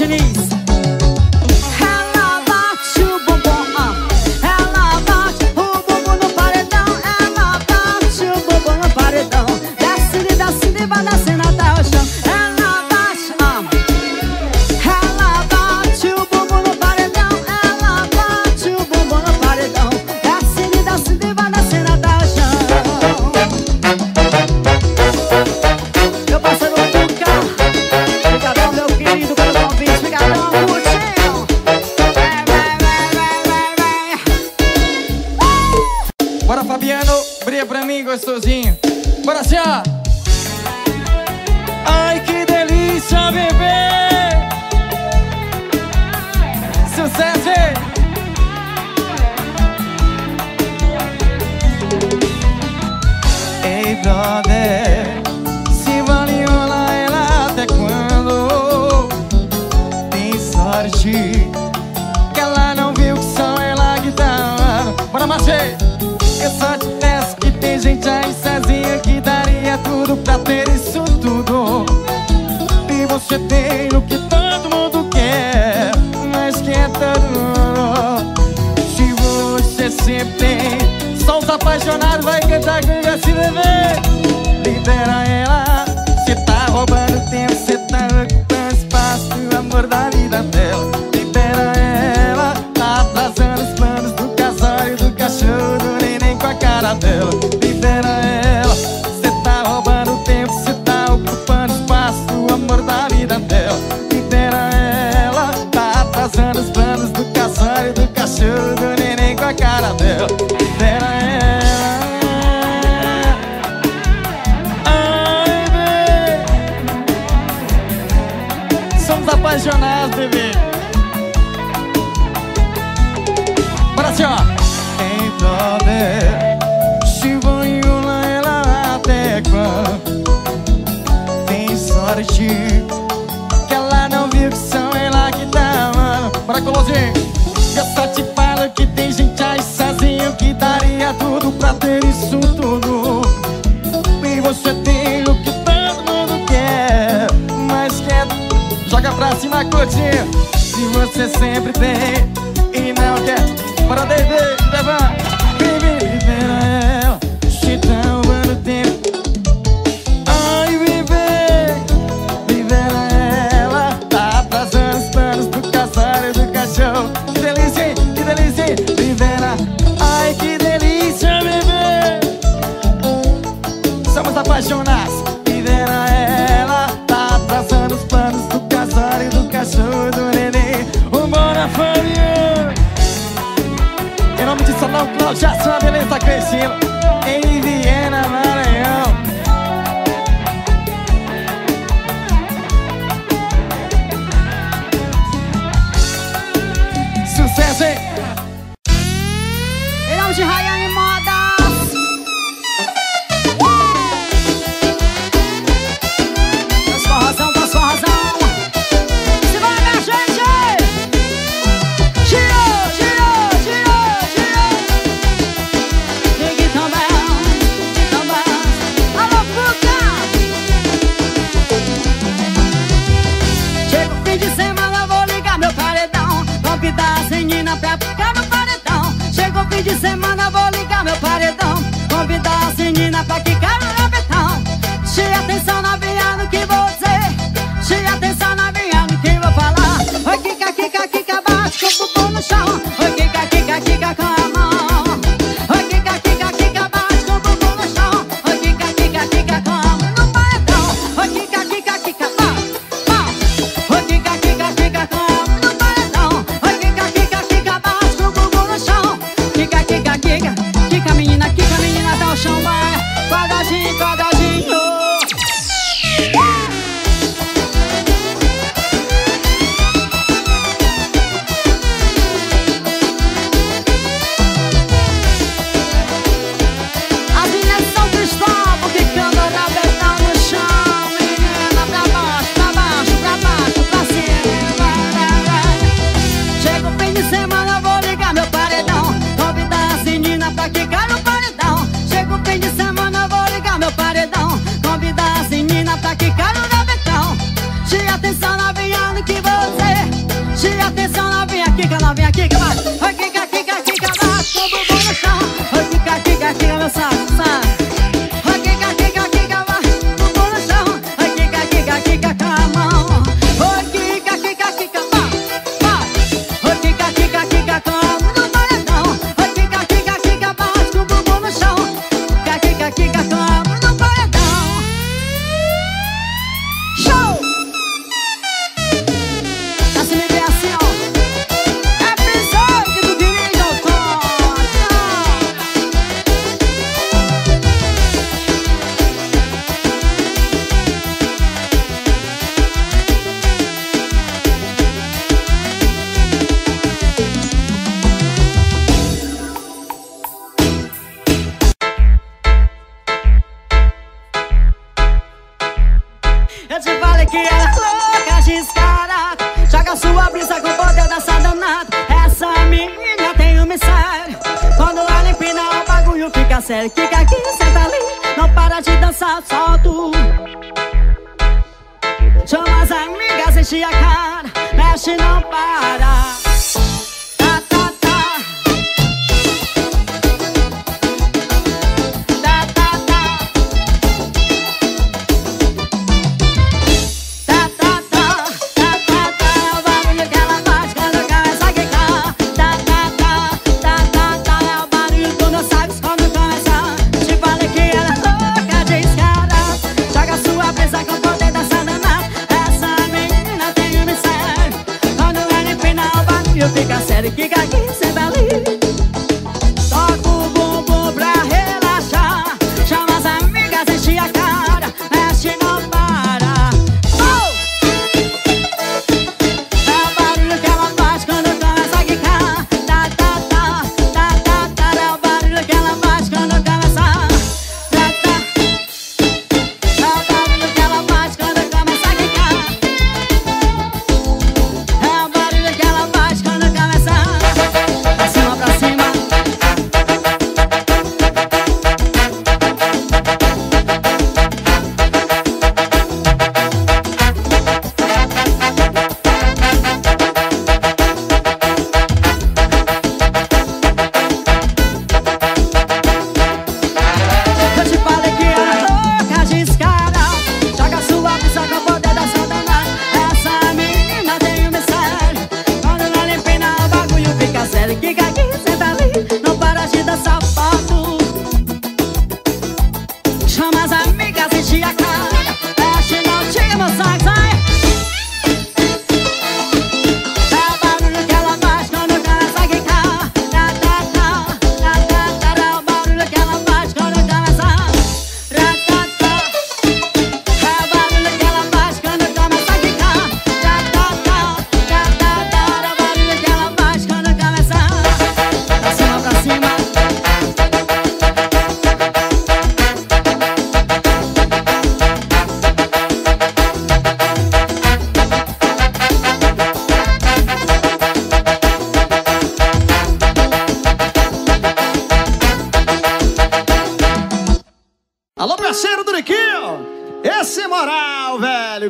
Diniz. Ela bate o bumbum, ela bate o bumbum no paredão, ela bate o bumbum no paredão. Desce-lhe, vai descendo até o chão. Ela bate o bumbum no paredão, ela bate o bumbum no paredão. Desce-lhe, vai descendo até o chão. Meu parceiro Tuca, obrigadão meu querido. Bora, Fabiano, brilha pra mim, gostosinho. Bora, assim, ó. Ai, que delícia, bebê. Sucesso, hein? Ei, brother, se vale rolar ela até quando? Tem sorte que ela não viu que só ela que tá. Bora, Marcelo. Eu só te peço que tem gente aí sozinha que daria tudo pra ter isso tudo. E você tem o que todo mundo quer, mas que é todo. Se você sempre só os apaixonados vai cantar com esse bebê. Libera ela, cê tá roubando tempo, cê tá ocupando espaço do amor da vida dela. Libera ela, tá atrasando os planos do casório, do cachorro, do cara dela, libera ela. Cê tá roubando tempo, cê tá ocupando espaço do amor da vida dela. Libera ela, tá atrasando os planos do casório, do cachorro, do neném com a cara dela. Libera ela. Ai, bebê, somos apaixonados, bebê. Bora assim, ó. Ei, brother, que ela não viu que são ela que tá, mano. Bora, Colosinho. Eu só te falo que tem gente aí sozinho que daria tudo pra ter isso tudo. E você tem o que todo mundo quer, mas quer. Joga pra cima, curtinho. Se você sempre tem e não quer, bora, bebê, leva. Baby, libera ela, se tá roubando tempo. Que delícia, hein? Que delícia, hein? Libera. Ai, que delícia, bebê. Somos apaixonados. Libera ela, tá atrasando os planos do casório, do cachorro, do neném. O Banda Fênix. Em nome de Salão Cláudio, já sua beleza tá crescendo em Viena, Maranhão. Em nome de Rayane Modas. Faz sua razão, faz sua razão. Se vai, minha gente. Girou, girou, girou, girou. Ninguém também. Alô, puta. Chega o fim de semana, vou ligar meu paredão. Vou pintar as meninas pra ficar no paredão. Chegou o fim de semana, vou ligar meu paredão. Convidar as meninas pra ficar no rabetão. Te atenção na minha no que vou dizer, te atenção na minha no que vou falar. Oi, quica, quica, quica, bate com o bumbum no chão. Oi, quica, quica, quica com a mão. Oi, quica, quica, quica, bate com o bumbum no chão. Oi, quica, quica, quica com a mão no paredão. Oi, quica, quica, quica, bate. Oi, quica, quica, quica com a mão. Chão vai, quadradinho, quadradinho. chão, vem aqui, cabra. Aqui, aqui, aqui, aqui, cabra. Todo mundo no chão. Aqui, aqui, aqui, meu saco. Fica aqui, senta ali, não para de dançar, só tu. Chama as amigas, enche a cara, mexe, não para.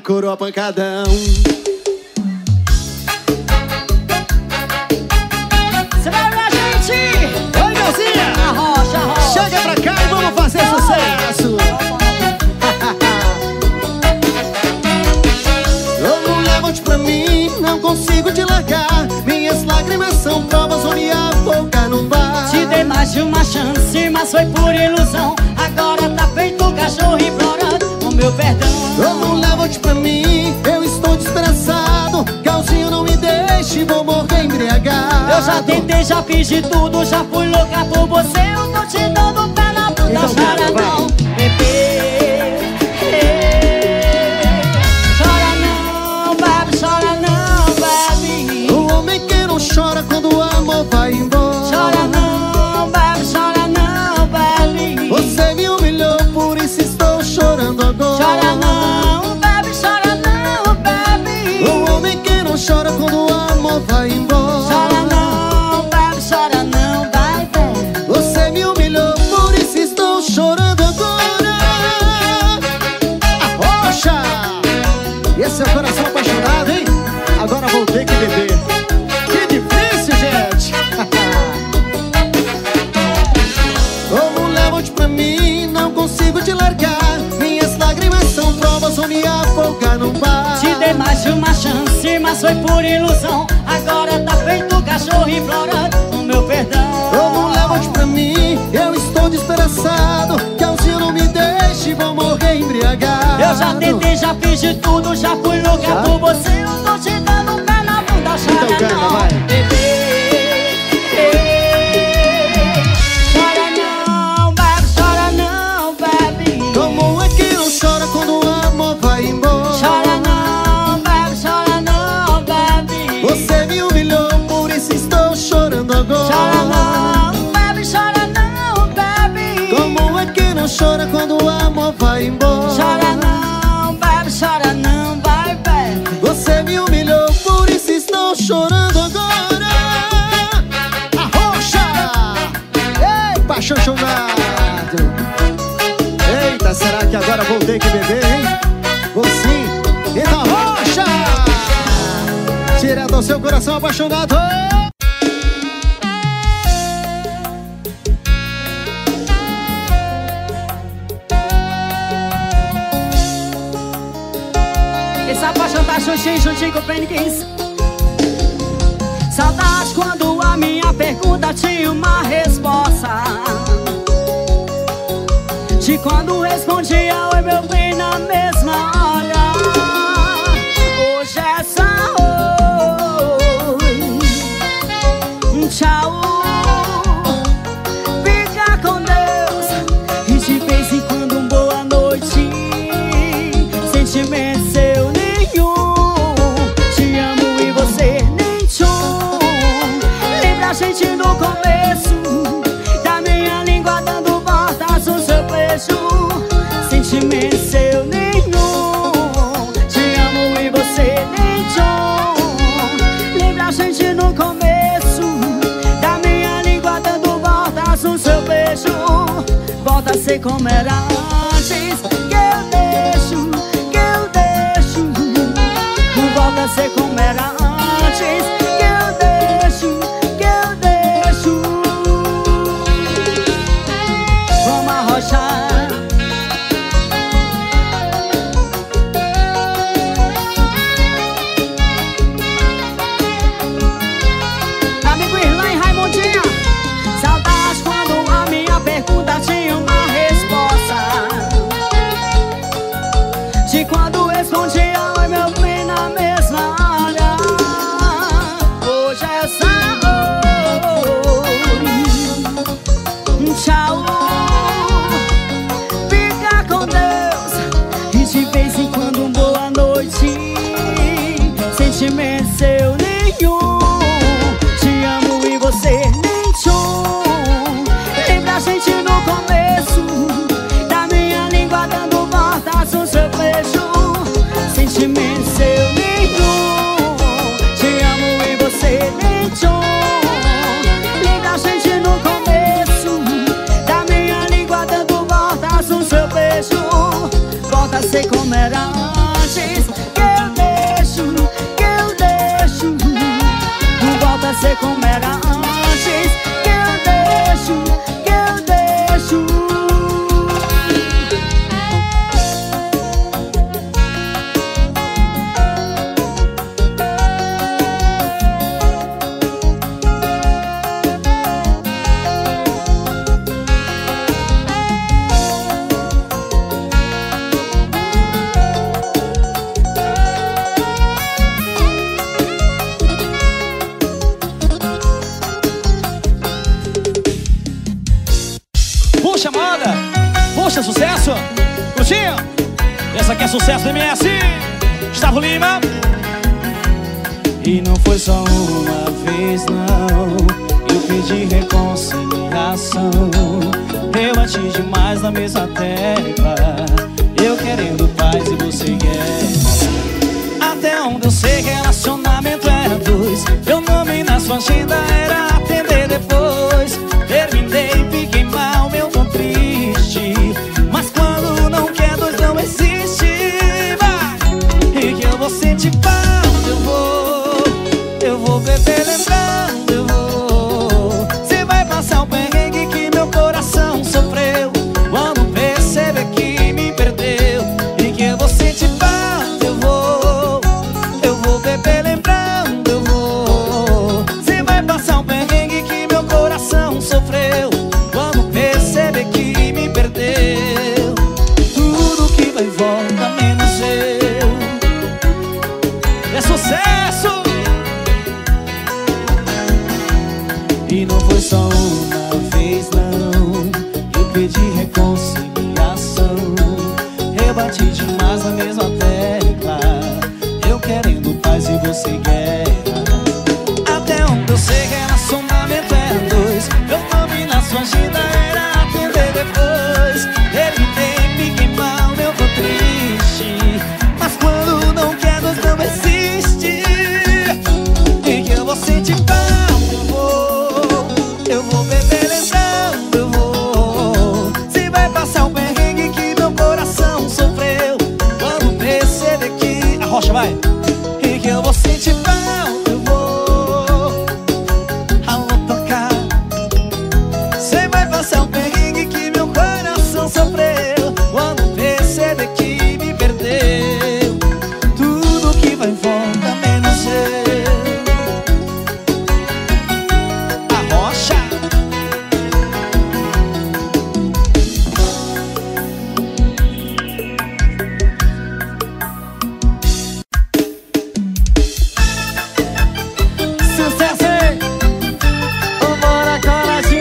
Coroa pancadão. Você vai lá, gente! Oi, Melzinha! A rocha, a rocha! Chega pra cá e vamos fazer sucesso! Não, levante pra mim, não consigo te largar. Minhas lágrimas são provas ou minha boca não vai. Te dei mais de uma chance, mas foi por ilusão. Agora tá feito um cachorro implorando o meu perdão. Não, leva-te pra mim, eu estou desgraçado. Calcinho, não me deixe, vou morrer embriagado. Eu já tentei, já fiz de tudo, já fui louca por você. Eu tô te dando pé na puta, então, chora não, bebê. Chora não, baby. O homem que não chora quando o amor vai embora. Chora não, baby. Você me humilhou, por isso estou chorando agora. Chora não. Chora quando o amor vai embora. Chora não, vai ver. Você me humilhou, por isso estou chorando agora. Poxa, esse é o coração apaixonado, hein? Agora vou ter que beber. Que difícil, mas foi por ilusão. Agora tá feito cachorro implorando o meu perdão. Como leva-te pra mim, eu estou desesperado. Que ao tiro me deixe, vou morrer embriagado. Eu já tentei, já fiz de tudo, já fui louca já? Por você, eu tô te dando um pé na bunda, chora então, não, vai. Bebê, chora não, bebe. Como é que não chora quando o amor vai embora? Chora não, bebe. Você me humilhou, por isso estou chorando agora. Chora não, bebe. Como é que não chora quando o amor vai embora? Chora não, vai, bebe. Você me humilhou, por isso estou chorando agora. Arrocha! Ei, paixão chonado. Eita, será que agora vou ter que beber, hein? Vou sim, então arrocha! Tira do seu coração apaixonado. Essa paixão tá juntinho com o Fênix. Saudade quando a minha pergunta tinha uma resposta. De quando respondia oi meu bem na mesma hora. Hoje é só oi, tchau, fica com Deus. E de vez em quando um boa noite, sentimento seu. No começo da minha língua dando voltas no seu beijo, sentimento seu nenhum. Te amo e você nem tchum. Lembra a gente no começo da minha língua dando voltas no seu beijo. Volta a ser como era antes, que eu deixo, volta a ser como era antes. Sentimento seu nenhum. Te amo e você nem tchum. Lembra a gente no começo da minha língua dando voltas no seu beijo. Sentimento seu nenhum. Te amo e você nem tchum. Lembra a gente no começo da minha língua dando voltas no seu beijo. Volta a ser como era antes. Sei como era antes, que eu deixo chamada, poxa, sucesso, curtinho, essa aqui é sucesso do MS, Gustavo Lima. E não foi só uma vez não, eu pedi reconciliação. Eu bati demais na mesa tecla, eu querendo paz e você quer. Até onde eu sei relacionamento era dois, meu nome na sua agenda era atender depois. Terminei, fiquei mal, meu tom triste. Mas quando não quer dois não existe. Vai! E que eu vou sentir falta, eu vou beber lembrando, eu vou. Você vai passar o perrengue que meu coração sofreu. Quando perceber que me perdeu. E que eu vou sentir falta, eu vou beber lembrando. E não foi só uma vez não, eu pedi reconciliação. Rebati demais na mesma tecla, eu querendo paz e você guerra. Até onde eu sei que relacionamento era dois, eu também na sua agenda era atender depois. Ele tem pique em pau, eu tô triste, mas quando não quer nós não existe. E que eu vou sentir paz, eu vou beber lembrando, eu vou. Se vai passar um perrengue que meu coração sofreu, quando perceber que a rocha vai, e que eu vou sentir falta, eu vou. Alô, tocar. Se vai passar um perrengue que meu coração sofreu, quando perceber que me perdeu, tudo que vai volta menos eu. A rocha. Maldita hora em que eu conheci a danada.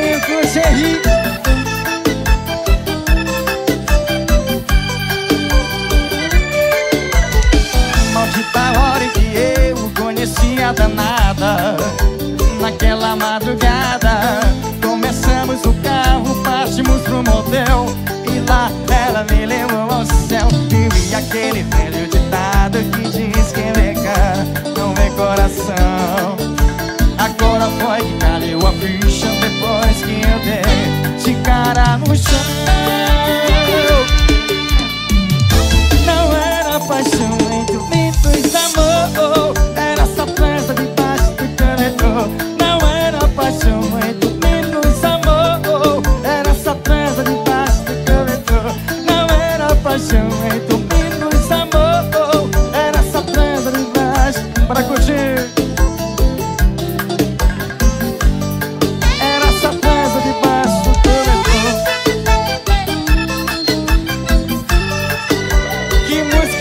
Naquela madrugada começamos o carro, partimos pro motel, e lá ela me levou ao céu. E vi aquele velho ditado que diz que vê cara, não vê coração. Agora foi que caiu a ficha depois que eu dei de cara no chão. Não era paixão entre o vento e amor, era só presa de baixo do canetô. Não era paixão entre o vento e amor, era só presa de baixo do canetô. Não era paixão entre o vento e amor, era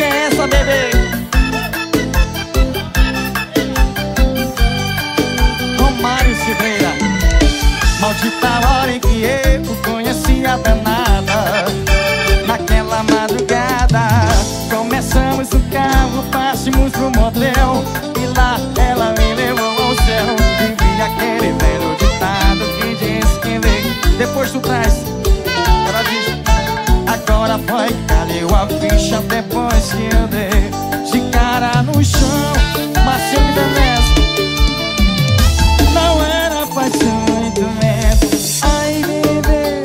só presa de baixo para curtir. Maldita hora em que eu conheci a danada. Naquela madrugada começamos o carro, partimos pro motel, e lá ela me levou ao céu. E vi aquele velho ditado que diz que vem depois tu traz. Ela diz, agora foi que caiu a ficha depois que eu dei de cara no chão. Mas eu me deneço, não era paixão. Ai, bebê,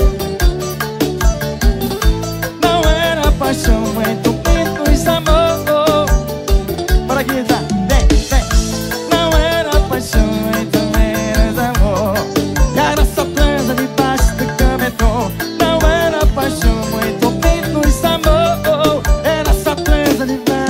não era paixão entre o vento e amor. Para aqui, tá? Vem, vem. Não era paixão entre o vento e amor, era só presa debaixo do cametô. Não era paixão entre o vento e amor, era só presa debaixo do cametô.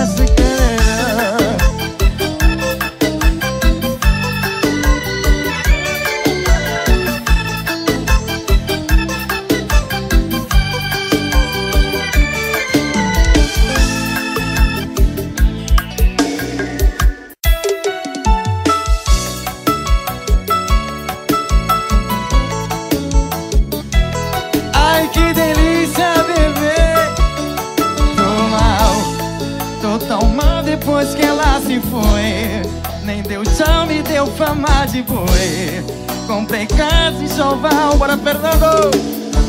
Depois que ela se foi, nem deu tchau, me deu fama de boi. Comprei casa em Joval, bora Fernando.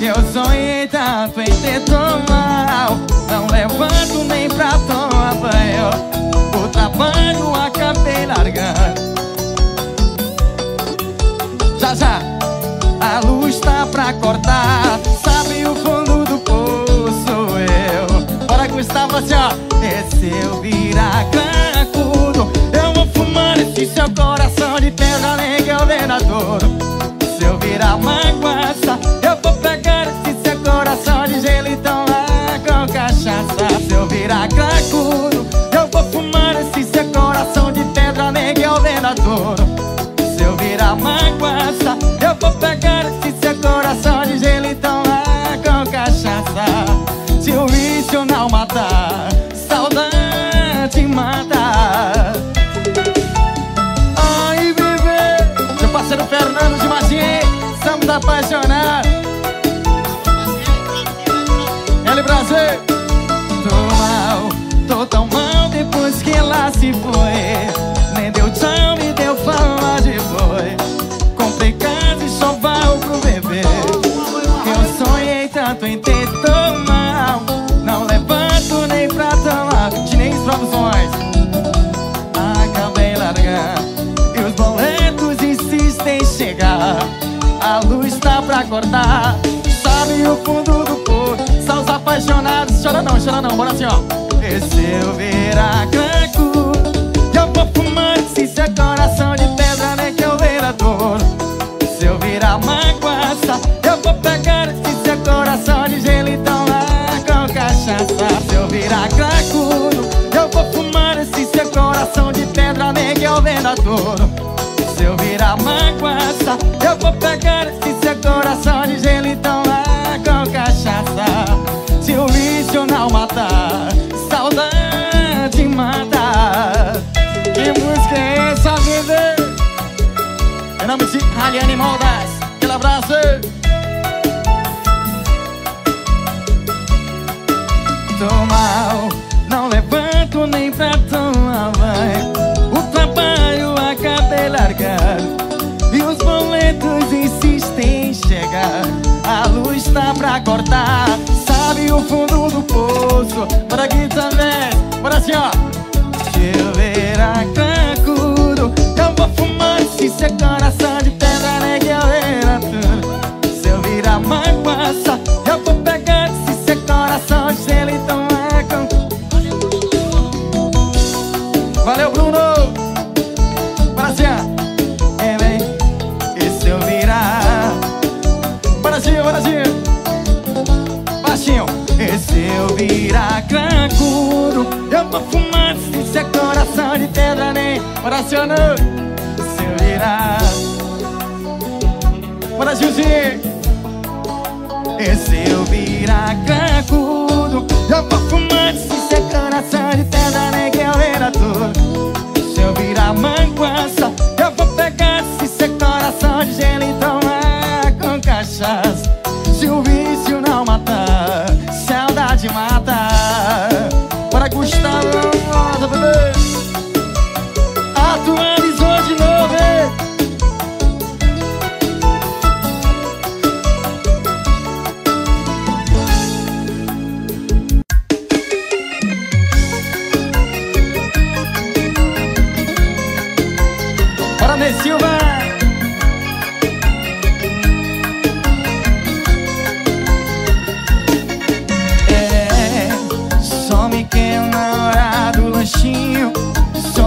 Eu sonhei tanto em ter tão mal, não levanto nem pra tomar banho. O trabalho acabei largando. Já já, a luz tá pra cortar, sabe o fundo do poço eu. Bora Gustavo, assim ó. Se eu virar cracudo, eu vou fumar esse seu coração de pedra, nem que eu venha todo. Se eu virar manguaça, eu vou pegar esse seu coração de gelo, então lá com cachaça. Se eu virar cracudo, eu vou fumar esse seu coração de pedra, nem que eu venha todo. Se eu virar manguaça, eu vou pegar esse seu coração de gelo, então lá com cachaça. Se o vício não matar, saudade mata. Ai, bebê, meu parceiro Fernando de Magia. apaixonar. Ela e Brasil. Tô tão mal depois que ela se foi. Nem deu tchau, me deu fala de boi. Comprei casa e choval pro bebê. Eu sonhei tanto em ter tão mal. Não levanto nem pra tomar. De nem promoções. Acabei largando. Chegar, a luz tá pra acordar. Sabe o fundo do poço, só os apaixonados. Chora não, bora assim ó. E se eu virar craco, eu vou fumar. Se seu coração de pedra, né que eu vira dor. Se eu virar maguaça, eu vou pegar. Se seu coração de gelo, então larga com cachaça. Se eu virar craco, eu vou fumar. Se seu coração de pedra, né que eu vira dor. Se eu virar maguaça, eu vou pegar. Se seu coração de gelo, então larga com cachaça. Se o vício não matar, saudade mata. Que música é essa, vida? Em nome de Raliane Moldas, aquele abraço. Tô mal, não levanto nem pra tomar banho. E os boletos insistem em chegar. A luz tá pra cortar. Sabe o fundo do poço. Bora aqui também. Bora assim ó. Choverá cacudo. Eu vou fumar. Se seu coração de pedra, né que eu era tudo. Se eu virar maguaça, eu vou pegar. Se seu coração de gelo, então larga com... Valeu Bruno. Bora assim ó. Baixinho. E se eu virar cracudo, eu vou fumar. Se seu coração de pedra, nem oracionou. Se eu virar, bora Gilzinho. E se eu virar cracudo, eu vou fumar. Se seu coração de pedra, nem que eu era tudo. Se eu virar manguaça, eu vou pegar. Se seu coração de gelo, então com cachaça. Se o vício não matar, saudade mata. Para Gustavo, bebê. Atualizou de novo, hein? Para Ney Silva. Só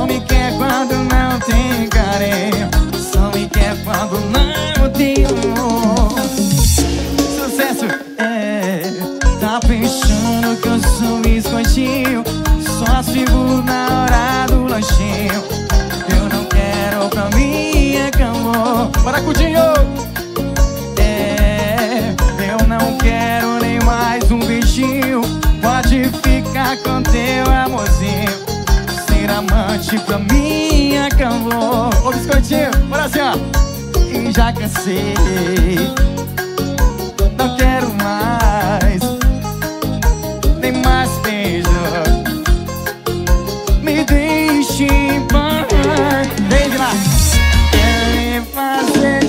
me quer quando não tem carinho. Só me quer quando não tem amor. Sucesso! É, tá pensando que eu sou biscoitinho. Só seguro na hora do lanchinho. Eu não quero, pra mim acabou. Maracudinho! É, eu não quero nem mais um beijinho. Pode ficar com teu amorzinho. Amante pra mim acabou. Ô biscoitinho, bora assim ó. E já cansei, não quero mais, nem mais beijo. Me deixe em paz. Vem lá. Quer me fazer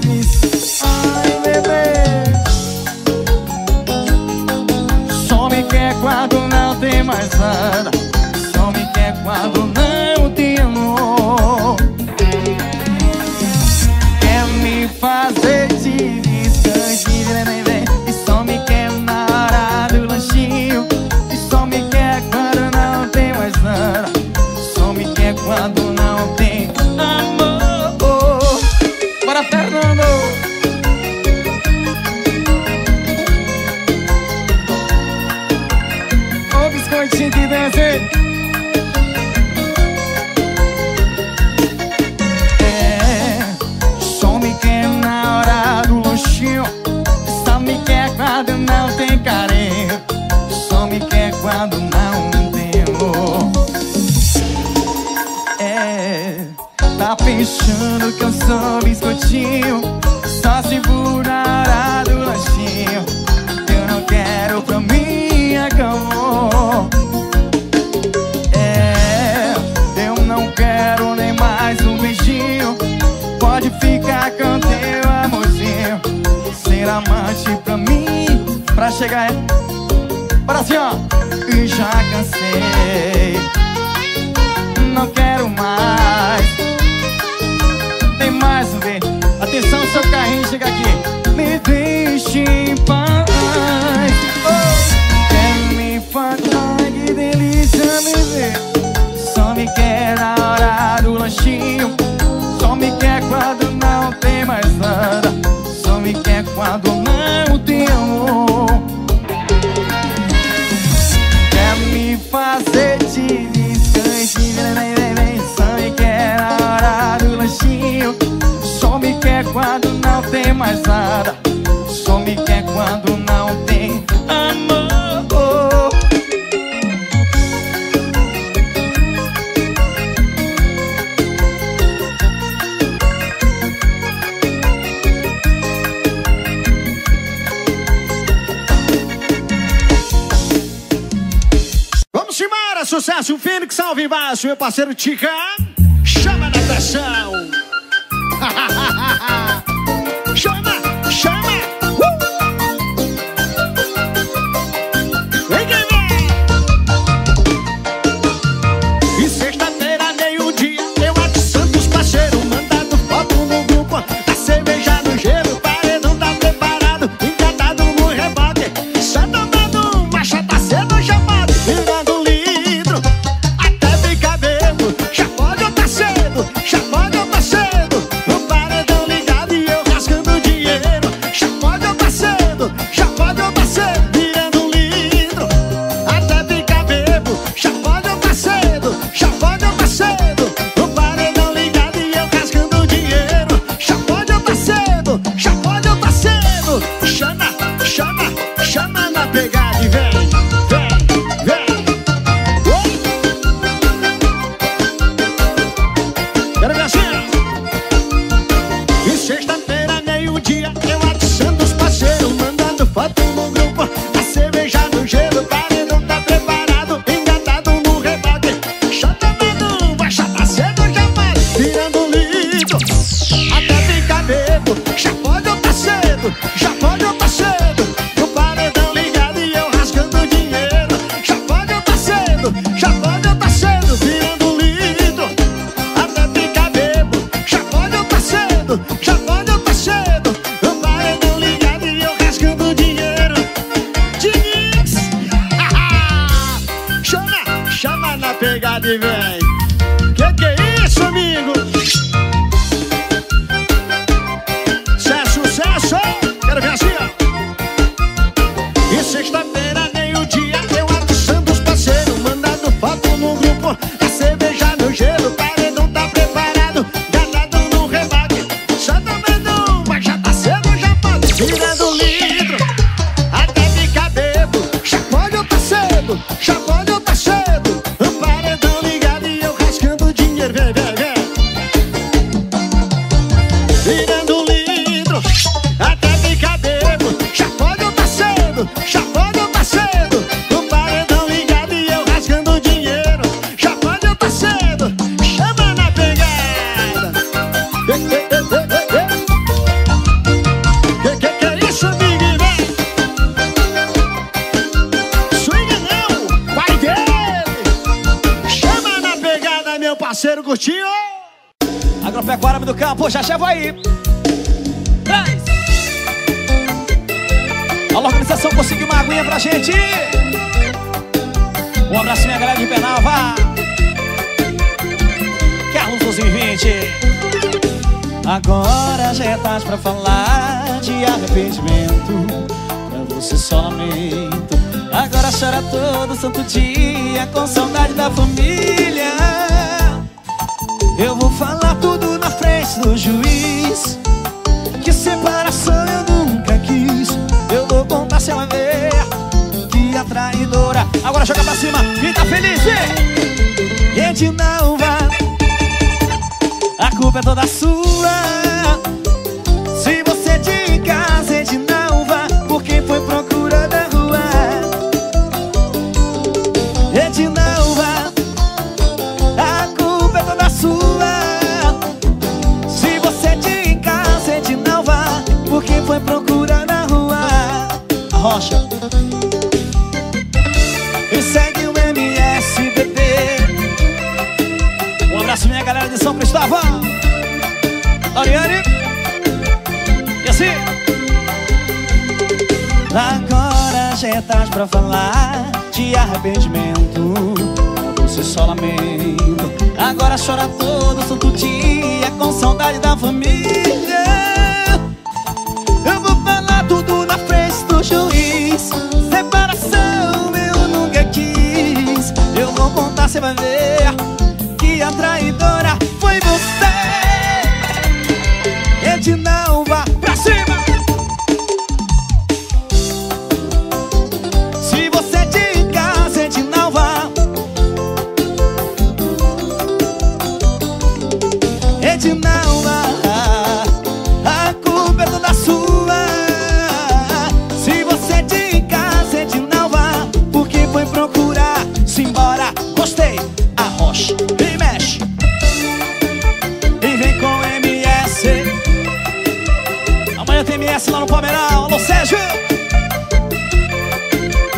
difícil. Ai bebê. Só me quer quando não tem mais nada. Quando não te amo, quer me fazer de distante, vem. E só me quer na hora do lanchinho. E só me quer quando não tem mais nada. Só me quer quando não tem amor. Bora Fernando. Ô biscoitinho que desce. achando que eu sou biscoitinho, só segurará do lanchinho. Eu não quero pra mim, acabou. É, eu não quero nem mais um beijinho. Pode ficar com teu amorzinho. Ser amante pra mim, pra chegar é... Bora assim, ó. E já cansei, não quero mais. Tem mais um ver. Atenção, seu carrinho chega aqui. Me deixe em paz. Oh. Quero me falar, que delícia me ver. Só me quer na hora do lanchinho. Só me quer quando não tem mais nada. Só me quer quando não tem amor. Quer me fazer te descanse. Só me quer na hora do lanchinho. Só me quer quando não tem mais nada. Só me quer quando não tem amor. Vamos embora, sucesso, Fênix, salve embaixo, meu parceiro Tica. Chama na atração. Chama, chama. Vem ganhar. E sexta-feira, meio-dia, eu aqui Santos, parceiro, mandando foto no grupo. A cerveja no gelo, paredão tá preparado, encantado no rebote. Só tomando uma chata cedo, já pode virando um litro. Até fica bebo, já pode tá cedo, já pode. Já chego aí. Traz. A organização conseguiu uma aguinha pra gente. Um abraço, minha galera de Penalva. Carlos 1220. Agora já é tarde pra falar de arrependimento. Pra você só lamento. Agora chora todo santo dia com saudade da família. Eu vou falar tudo na frente do juiz. Que separação eu nunca quis. Eu vou contar se ela ver que a traidora. Agora joga pra cima, grita feliz, hein? Gente, não vá. A culpa culpa é toda sua. Se você de casa é de Nalva, por quem foi procurando a rua? É de Nalva, a culpa é toda sua. Se você de casa é de Nalva, por quem foi procurando a rua? A rocha. E segue o MSBT. Um abraço minha galera de São Cristóvão, Ariane. E assim agora já é tarde pra falar de arrependimento. Você só lamenta, agora chora todo santo dia com saudade da família. Eu vou falar tudo na frente do juiz. Separação eu nunca quis. Eu vou contar, cê vai ver que a traidora foi você. Edinalva, pra cima. Se você é de casa, Edinalva. Edinalva, a culpa é toda sua. Se você é de casa, Edinalva, por que foi procurar? Se embora, gostei, a rocha. MS lá no Palmeirão, alô Sérgio.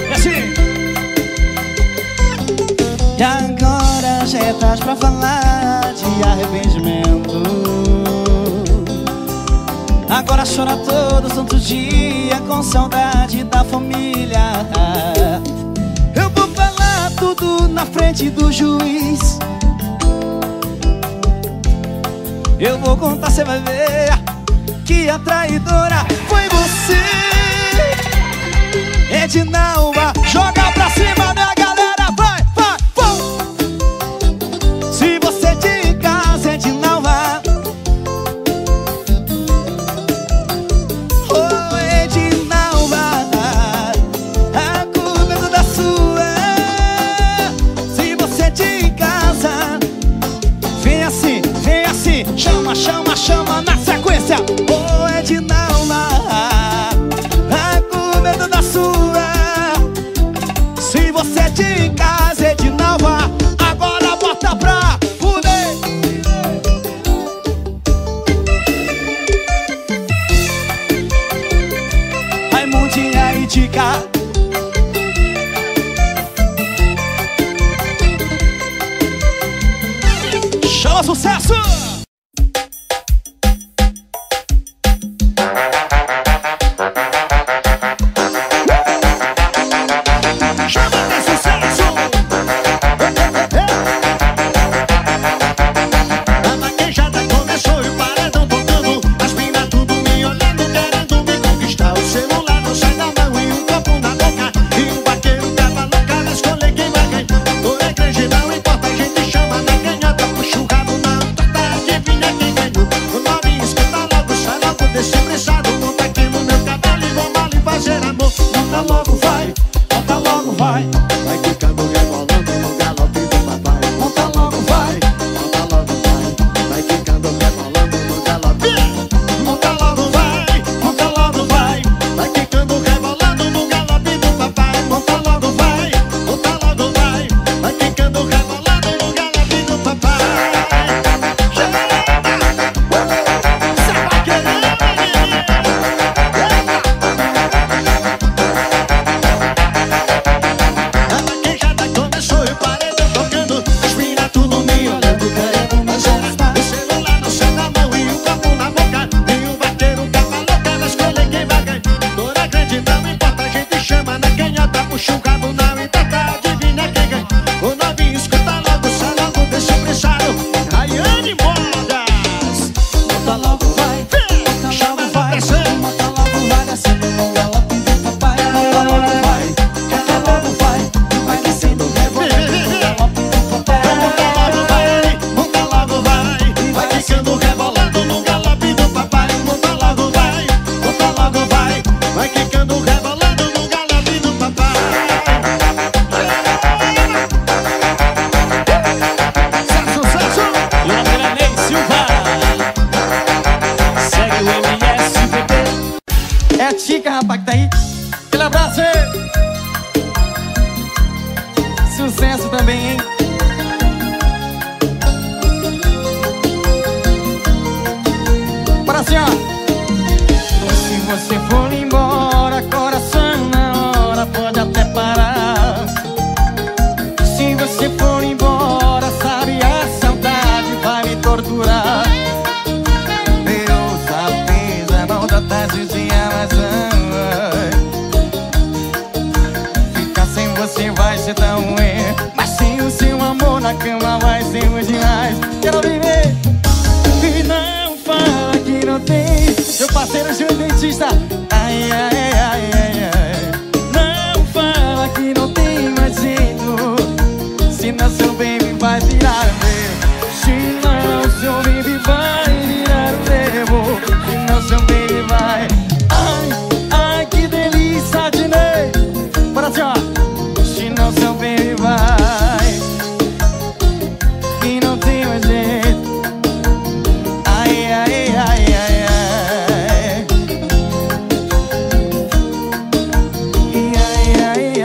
E assim e agora já é tarde pra falar de arrependimento. Agora chora todo santo dia com saudade da família. Eu vou falar tudo na frente do juiz. Eu vou contar, cê vai ver que a traidora foi você. Edinalva, joga pra cima minha galera, vai, vai, vai. Se você é de casa, Edinalva. Oh, Edinalva, a culpa é toda sua. Se você é de casa, vem assim, chama, chama, chama na sequência. Edinalva, a culpa é toda sua. Se você é de casa, Edinalva, agora bota pra fuder. Raimundinha e Dica. Chama sucesso! Se for embora, coração na hora pode até parar. Se você for embora, sabe, a saudade vai me torturar. Deus avisa, volta tarde, o dia mais ama. Ficar sem você vai ser tão ruim, mas sem o seu amor na cama vai ser muito demais. Quero viver e não fala que não tem seu parceiro de um dentista. Ai, ai, ai, ai, ai. Não fala que não tem mais jeito, senão seu baby vai virar meu. Senão seu baby vai virar meu. Senão seu baby vai. Ai, ai, que delícia de noite. Bora assim, ó. Senão seu baby vai, que não tem mais jeito. Ai, ai, ai, ai.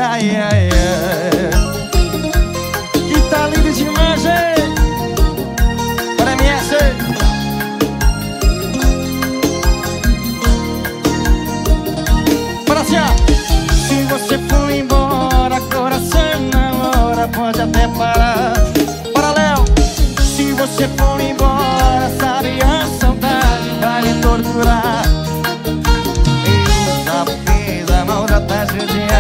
Ai, ai, ai. Que tá lindo demais, gente. Para mim é assim. Para assim, ó. Se você for embora, coração na hora pode até parar. Para Léo. Se você for embora, sabe, a saudade vai lhe torturar. E na pisa, mal da tarde o dia.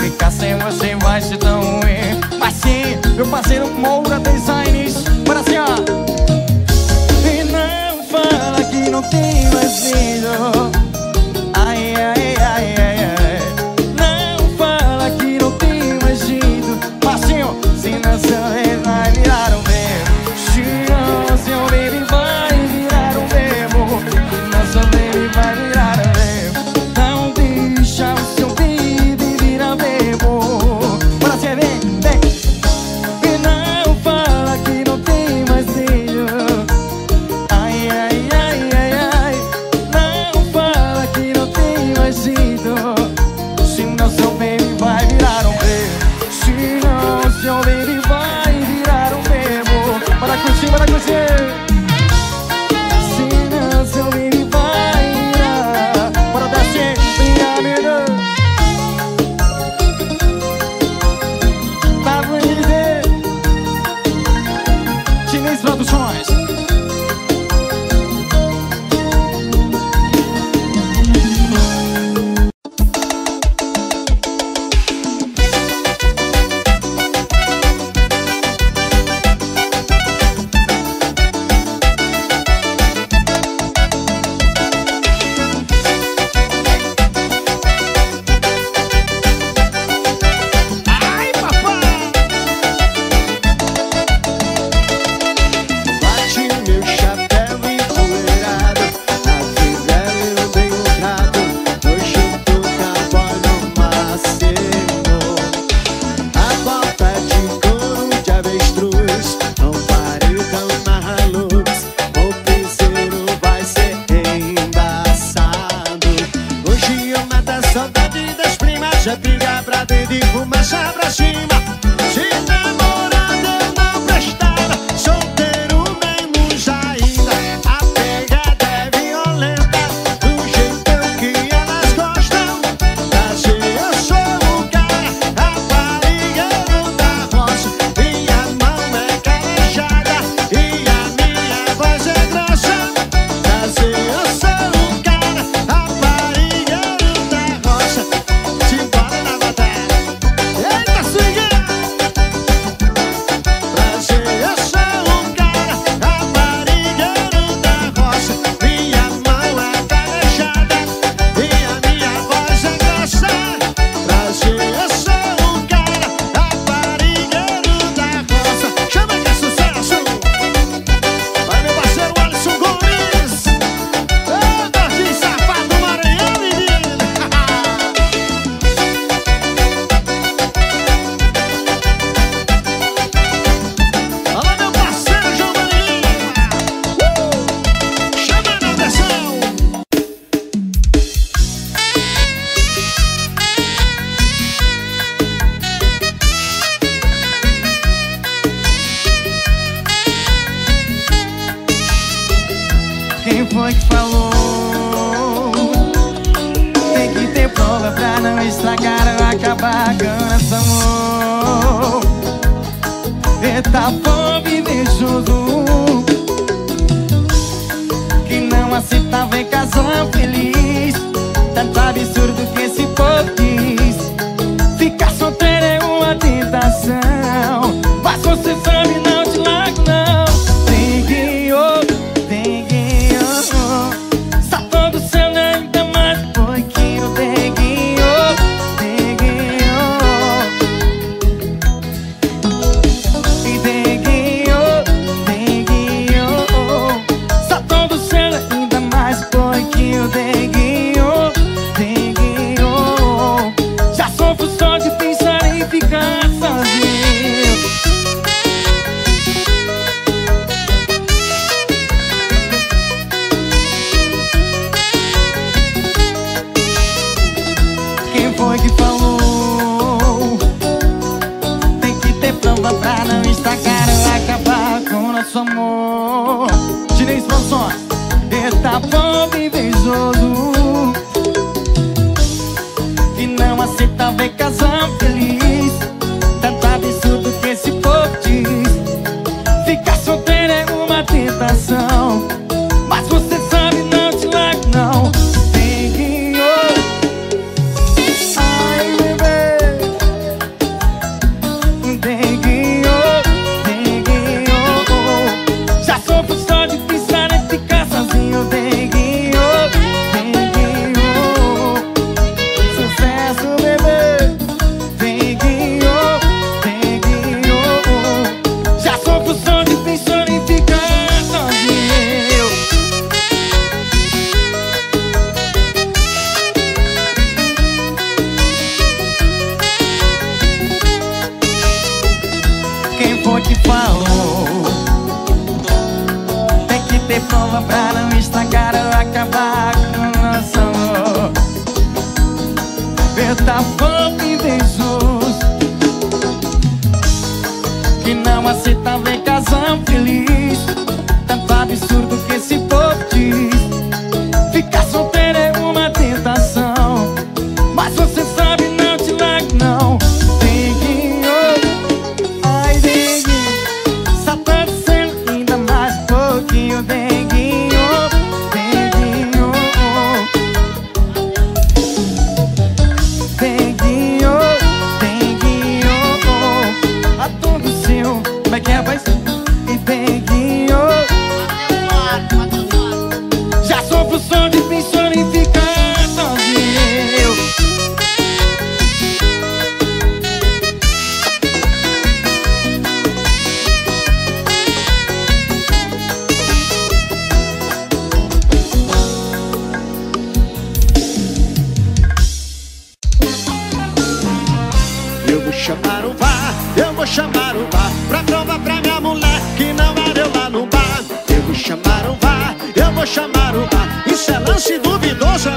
Ficar sem você vai ser tão ruim, mas sim, meu parceiro Moura Designs. Para assim, ó. E não fala que não tem mais jeito. Ai, ai, ai, ai, ai. Não fala que não tem mais jeito, passinho, se não seu rei vai virar o mesmo. Se não seu baby vai virar o mesmo. Se não seu baby vai virar o mesmo. foi que falou? Tem que ter prova pra não estragar ou acabar com essa amor. Eita povo invejoso que não aceitava em casar feliz. Tanto absurdo que esse povo diz. Ficar solteiro é uma tentação, mas você sabe não te largo não. Tem que só todo seu nome tá mais um pouquinho. Tem que só todo seu nome ainda mais um pouquinho. Amor, tirei expansões. Eita povo invejoso que não aceita ver casal feliz. Tanto absurdo que esse povo diz. Ficar solteiro é uma tentação, mas você sabe não te largo não. Tem que oh. Ai bebê, tem que tá pouco invejoso que não aceita ver casal feliz. Tanto absurdo que esse povo diz. Ficar solteiro é uma tentação, mas você sabe não te largo não. Tem que oh, ai tem que só tá sendo ainda mais um pouquinho. Tem que oh. Isso é lance duvidoso,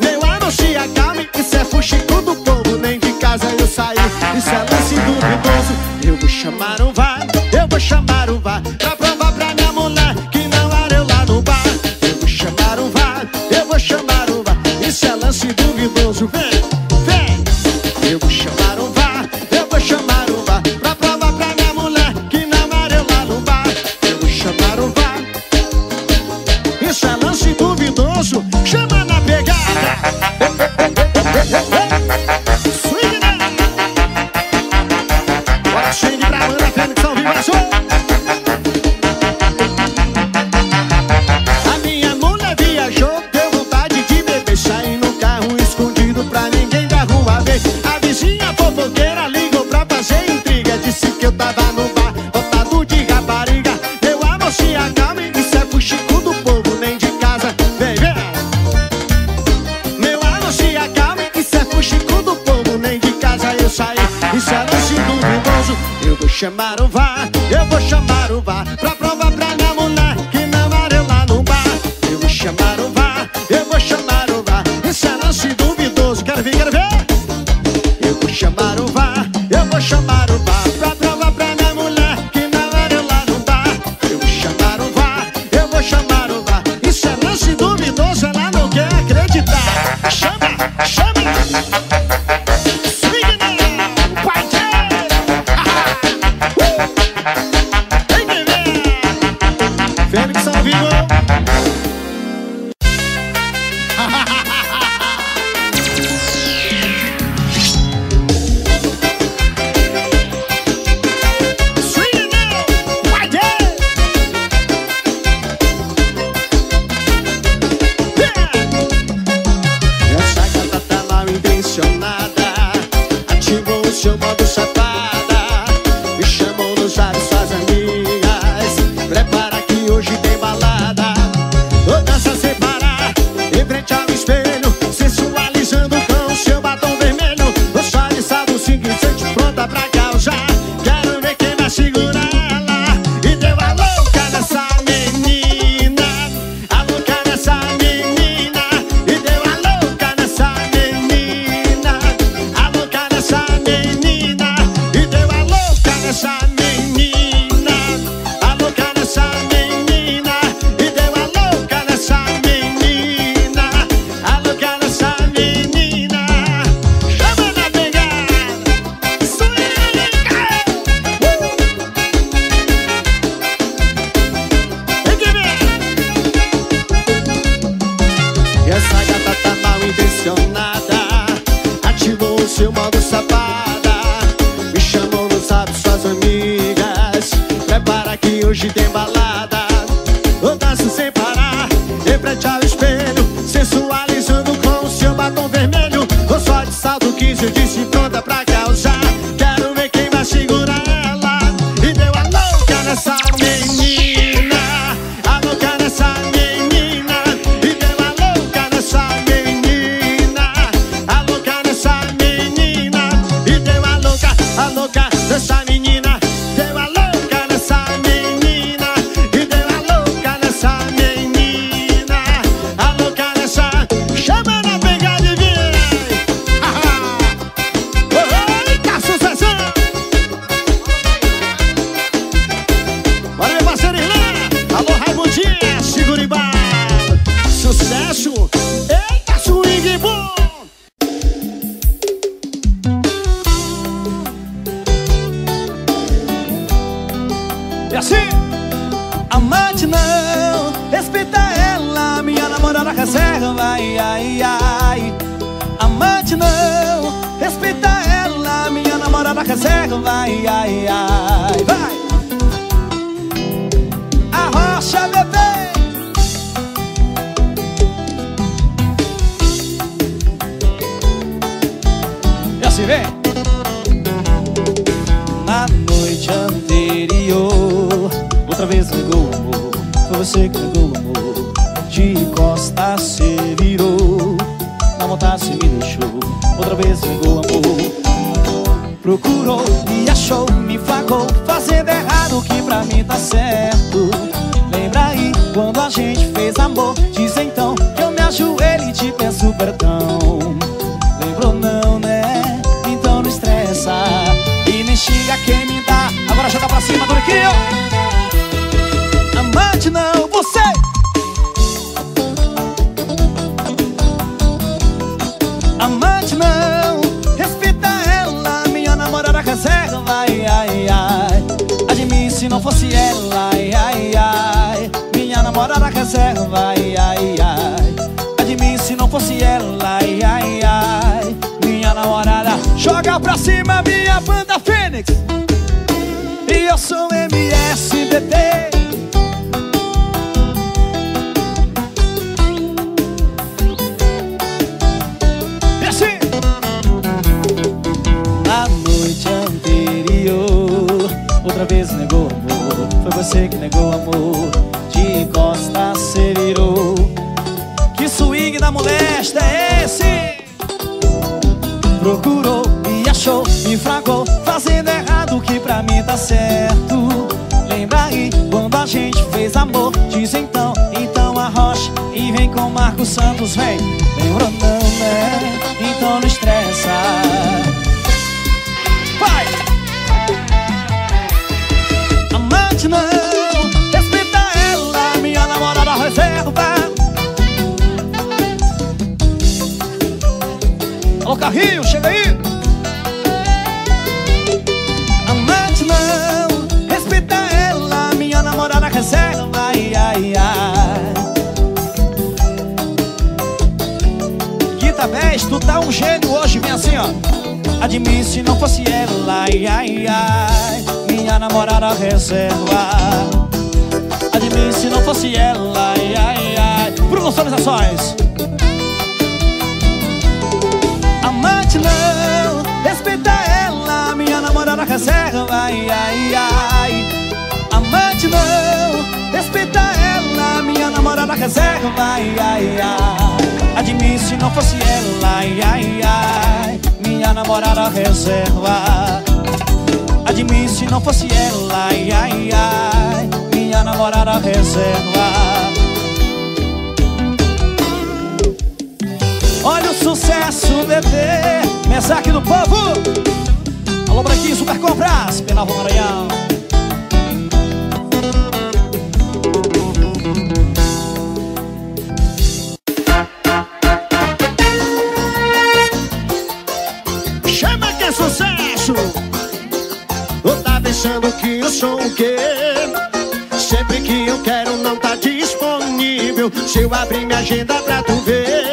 meu amor, se acalme. Isso é fuxico do povo. chamar o VAR, eu vou chamar o VAR, pra provar pra minha mulher que não era eu lá no bar. Eu vou chamar o VAR, eu vou chamar o VAR, esse é lance duvidoso, quero ver, quero ver. Eu vou chamar o VAR, eu vou chamar o VAR, pra provar pra minha mulher que não era eu lá no bar. Eu vou chamar o VAR, eu vou chamar o VAR, esse é lance duvidoso, ela não quer acreditar. Chama, chama. tá certo. Lembra aí quando a gente fez amor? Diz então, então arrocha e vem com Marcos Santos, vem. Lembrou não, né? Então não estressa. Vai! Amante não, respeita ela, minha namorada reserva. Alô, carrinho, chega aí! Amante não, respeita ela, minha namorada reserva. Ai, ai, ai. Guita, tu tá um gênio hoje, vem assim, ó. Admiro se não fosse ela, ai, ai, ai, minha namorada reserva. Admiro se não fosse ela, ai, ai, ai. Bruno Sonalizações. Amante não, respeita ela, minha namorada reserva, ai, ai, ai. Amante não, respeita ela, minha namorada reserva, ai, ai, ai. Admiro se não fosse ela, ai, ai, ai, minha namorada reserva. Admiro se não fosse ela, ai, ai, ai, minha namorada reserva. Olha o sucesso, bebê. Mensagem do povo. Alô, Branquinho, Super Compras, Penalva, Maranhão. Chama que é sucesso. Ou tá pensando que eu sou o quê? Sempre que eu quero não tá disponível. Se eu abrir minha agenda pra tu ver,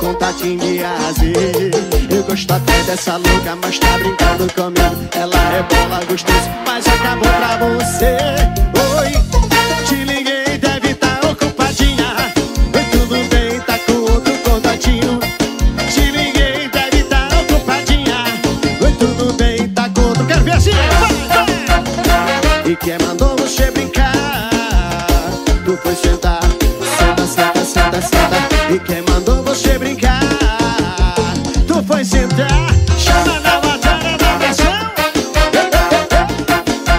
contatinho de azer. Eu gosto até dessa louca, mas tá brincando comigo. Ela é bola gostosa, mas acabou pra você. Oi, te liguei, deve tá ocupadinha. Oi, tudo bem, tá com outro contatinho. Te liguei, deve tá ocupadinha. Oi, tudo bem, tá com outro, quero ver assim. E quem mandou você brincar? Tu foi sentar, senta, senta, senta, senta. E quem mandou você brincar? Tu foi sentar, chama na batalha da versão. Ou tá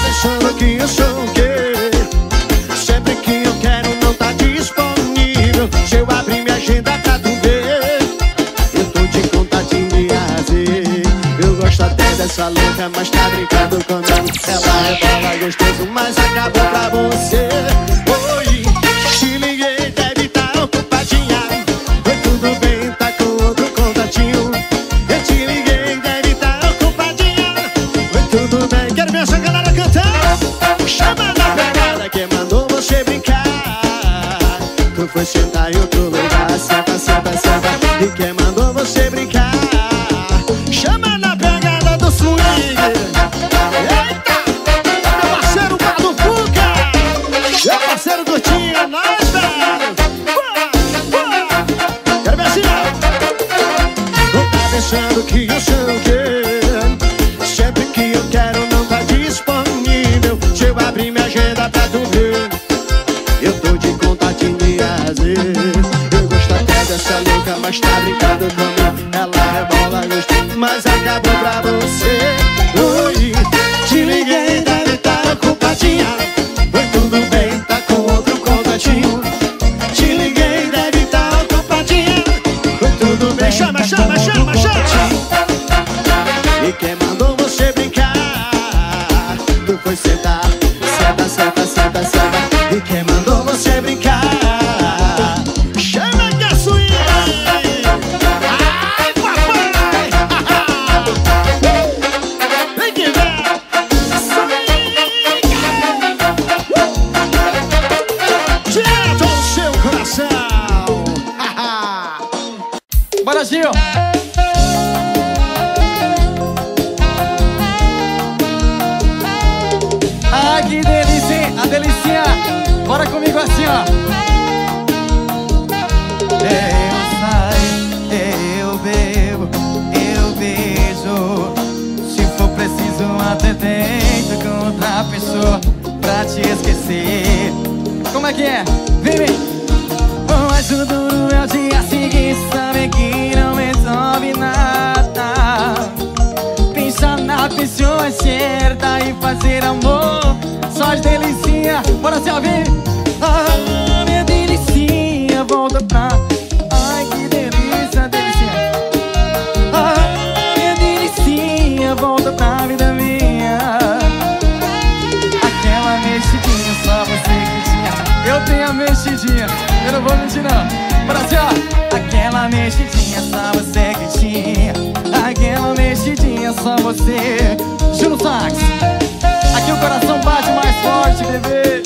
pensando que eu sou o quê? Sempre que eu quero não tá disponível. Se eu abrir minha agenda pra tu ver, eu tô de contatinho de azer. Eu gosto até dessa louca, mas tá brincando comigo. Ela é bola gostoso, mas acabou pra você. Oi, te liguei, deve tá ocupadinha. Oi, tudo bem, tá com outro contatinho. Eu te liguei, deve tá ocupadinha. Oi, tudo bem, quero ver essa galera cantar. Chama na pegada, quem mandou você brincar? Tu foi sentar em outro lugar, senta, senta, senta. E quem mandou você brincar? Chama na pegada do swing. Eita, meu parceiro Bado Fuca, meu parceiro do Tinha, nós, velho. Quero ver assim. Não tá pensando que eu sou o quê? Sempre que eu quero não tá disponível. Se eu abrir minha agenda pra tu ver, eu tô de contatinho de azer. Eu gosto até dessa louca, mas tá brincando comigo. Ela é bola gostosa, mas acabou pra você. Oi, te liguei, deve tá ocupadinha. Oi, tudo bem, tá com outro contatinho. Te liguei, deve tá ocupadinha. Oi, tudo bem, chama, chama, chama, chama. E quem mandou você brincar? Tu foi sentar, senta, senta, senta, senta. E quem mandou você brincar? Chama que é suíra. Ah, que delícia, hein? A delicinha. Bora comigo assim, ó. Eu saio, eu bebo, eu beijo. Se for preciso, até tento com outra pessoa pra te esquecer. Como é que é? Vem, vem. dia seguir sabe que não resolve nada. Pensar na pessoa certa e fazer amor só as delícia, bora se ouvir. Ah, minha delícia, volta pra... Ai, que delícia, delícia. Ah, minha delícia, volta pra vida minha. Aquela mexidinha, só você que tinha. Eu tenho a mexidinha, eu não vou mentir não. Bora se ó. Aquela mexidinha, só você que tinha. Aquela mexidinha, só você. Juro sax. Aqui o coração bate mais forte, bebê.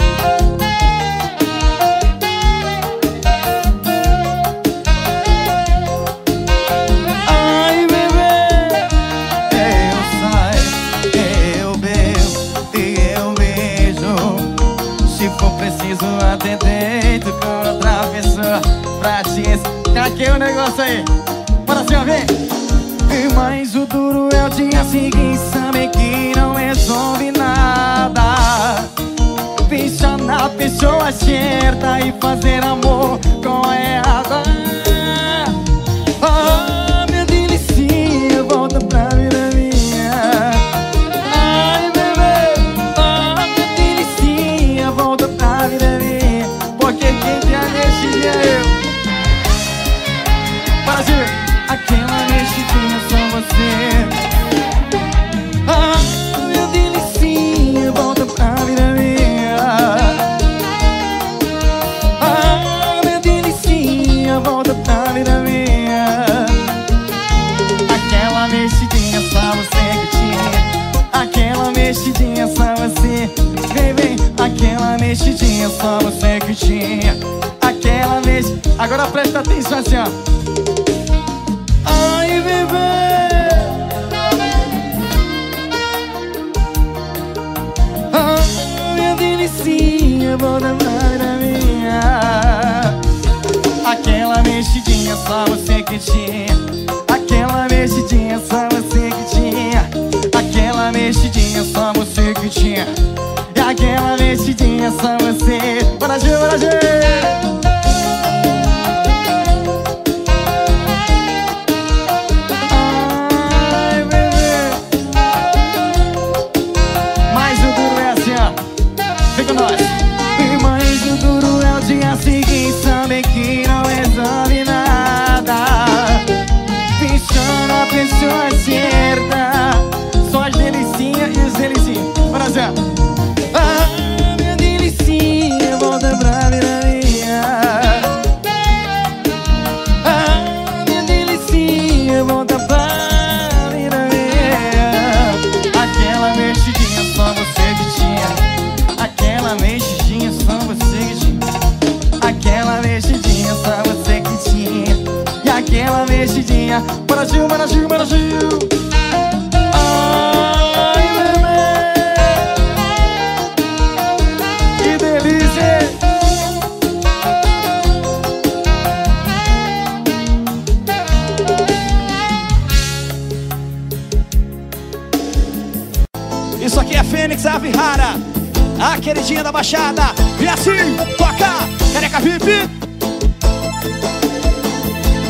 Até deito com outra pessoa pra te escaquei o negócio aí. Bora se ouvir. Mas o duro é o dia seguinte saber que não resolve nada. Pensar na pessoa certa e fazer amor com a errada. Ah, minha delícia, volta pra vida minha. Ai, bebê, ah, minha delícia, volta pra vida minha. Aquela mexidinha, só você. Ah, minha delícia, volta pra vida minha. Ah, minha delícia, volta pra vida minha. Aquela mexidinha, só você que tinha. Aquela mexidinha, só você. Vem, vem. Aquela mexidinha, só você que tinha. Aquela mexidinha. Agora presta atenção assim, ó. Ai, bebê. Ah, minha delícia, volta pra vida minha. Aquela mexidinha, só você que tinha. Aquela mexidinha, só você que tinha. Aquela mexidinha, só você que tinha. E aquela mexidinha, só você. Bora, Gê, bora, Gê. Para Gil, para Gil, para Gil. Ai, bebê, que delícia. Isso aqui é Fênix, a ave rara, a queridinha da Baixada. E assim, toca, Careca VIP.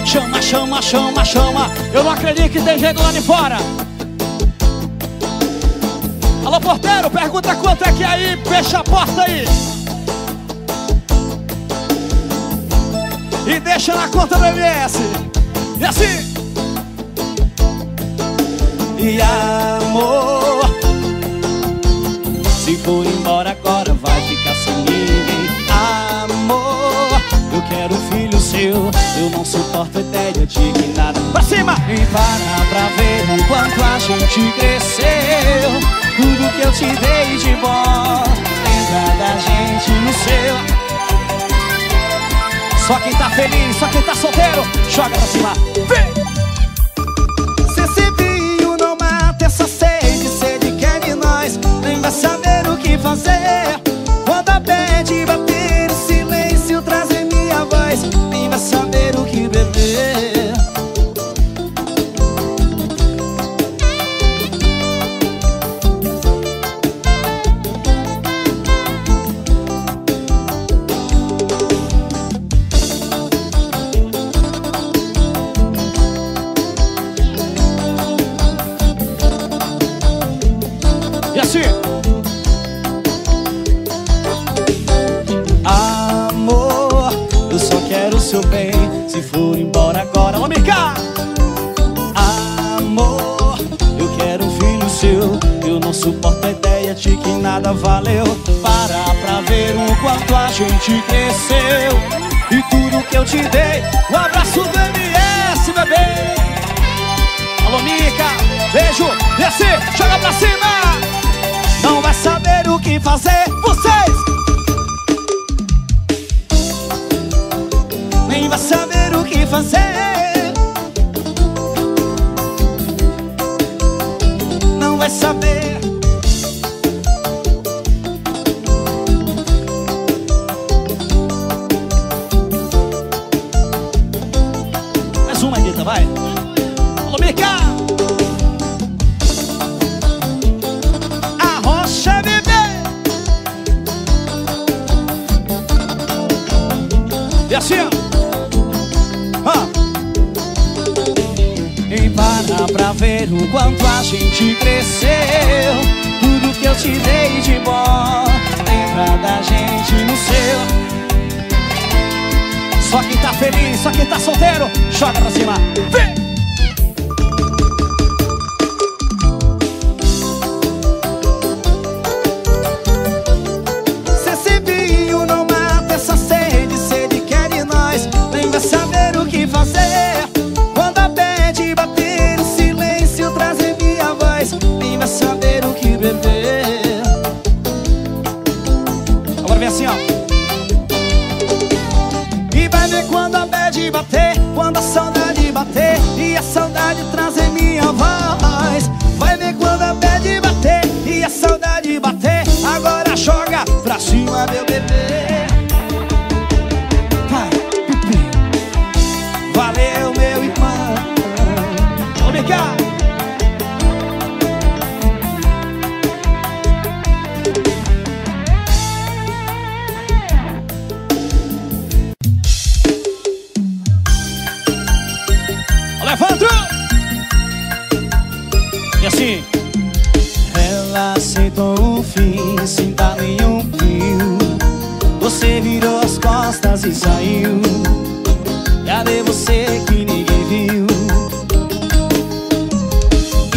Chama, chama, chama, chama. Eu não acredito que tem jeito lá de fora. Alô, porteiro, pergunta quanto é que aí. Fecha a porta aí. E deixa na conta do MS. E assim. E amor, se for embora agora vai ficar sem ninguém. Amor, eu quero filho seu. Eu não suporto a ideia de que nada. Pra cima! E para pra ver o quanto a gente cresceu. Tudo que eu te dei de bom, lembra da gente no seu. Só quem tá feliz, só quem tá solteiro, joga pra cima! Vem! Se esse vinho não mata essa sede, sede que é de nós, nem vai saber o que fazer. Roda, pede, bater, o silêncio trazer minha voz. Nem vai saber o que beber. nada valeu parar pra ver o quanto a gente cresceu. E tudo que eu te dei, um abraço do MS, bebê. Alô, Mica, beijo, desce, joga pra cima. Não vai saber o que fazer, vocês. Nem vai saber o que fazer. Não vai saber. Mais uma, Anitta, vai. Alô, Mica! A rocha, bebê! E assim, e para pra ver o quanto a gente cresceu. Tudo que eu te dei de bom, lembra da gente no seu. Só quem tá feliz, só quem tá solteiro, joga pra cima, vem! Cecibinho não mata essa sede, sede quer em nós. Nem vai saber o que fazer. Nem vai saber o que beber. Agora vem assim, ó. E vai ver quando a bad bater, quando a saudade bater, e a saudade trazer minha voz. Vai ver quando a bad bater, e a saudade bater. Agora joga pra cima, meu bebê. Vai, bebê. Valeu, meu irmão. Obrigado. E assim, ela aceitou o fim sem dar nenhum fio. Você virou as costas e saiu. Cadê você que ninguém viu?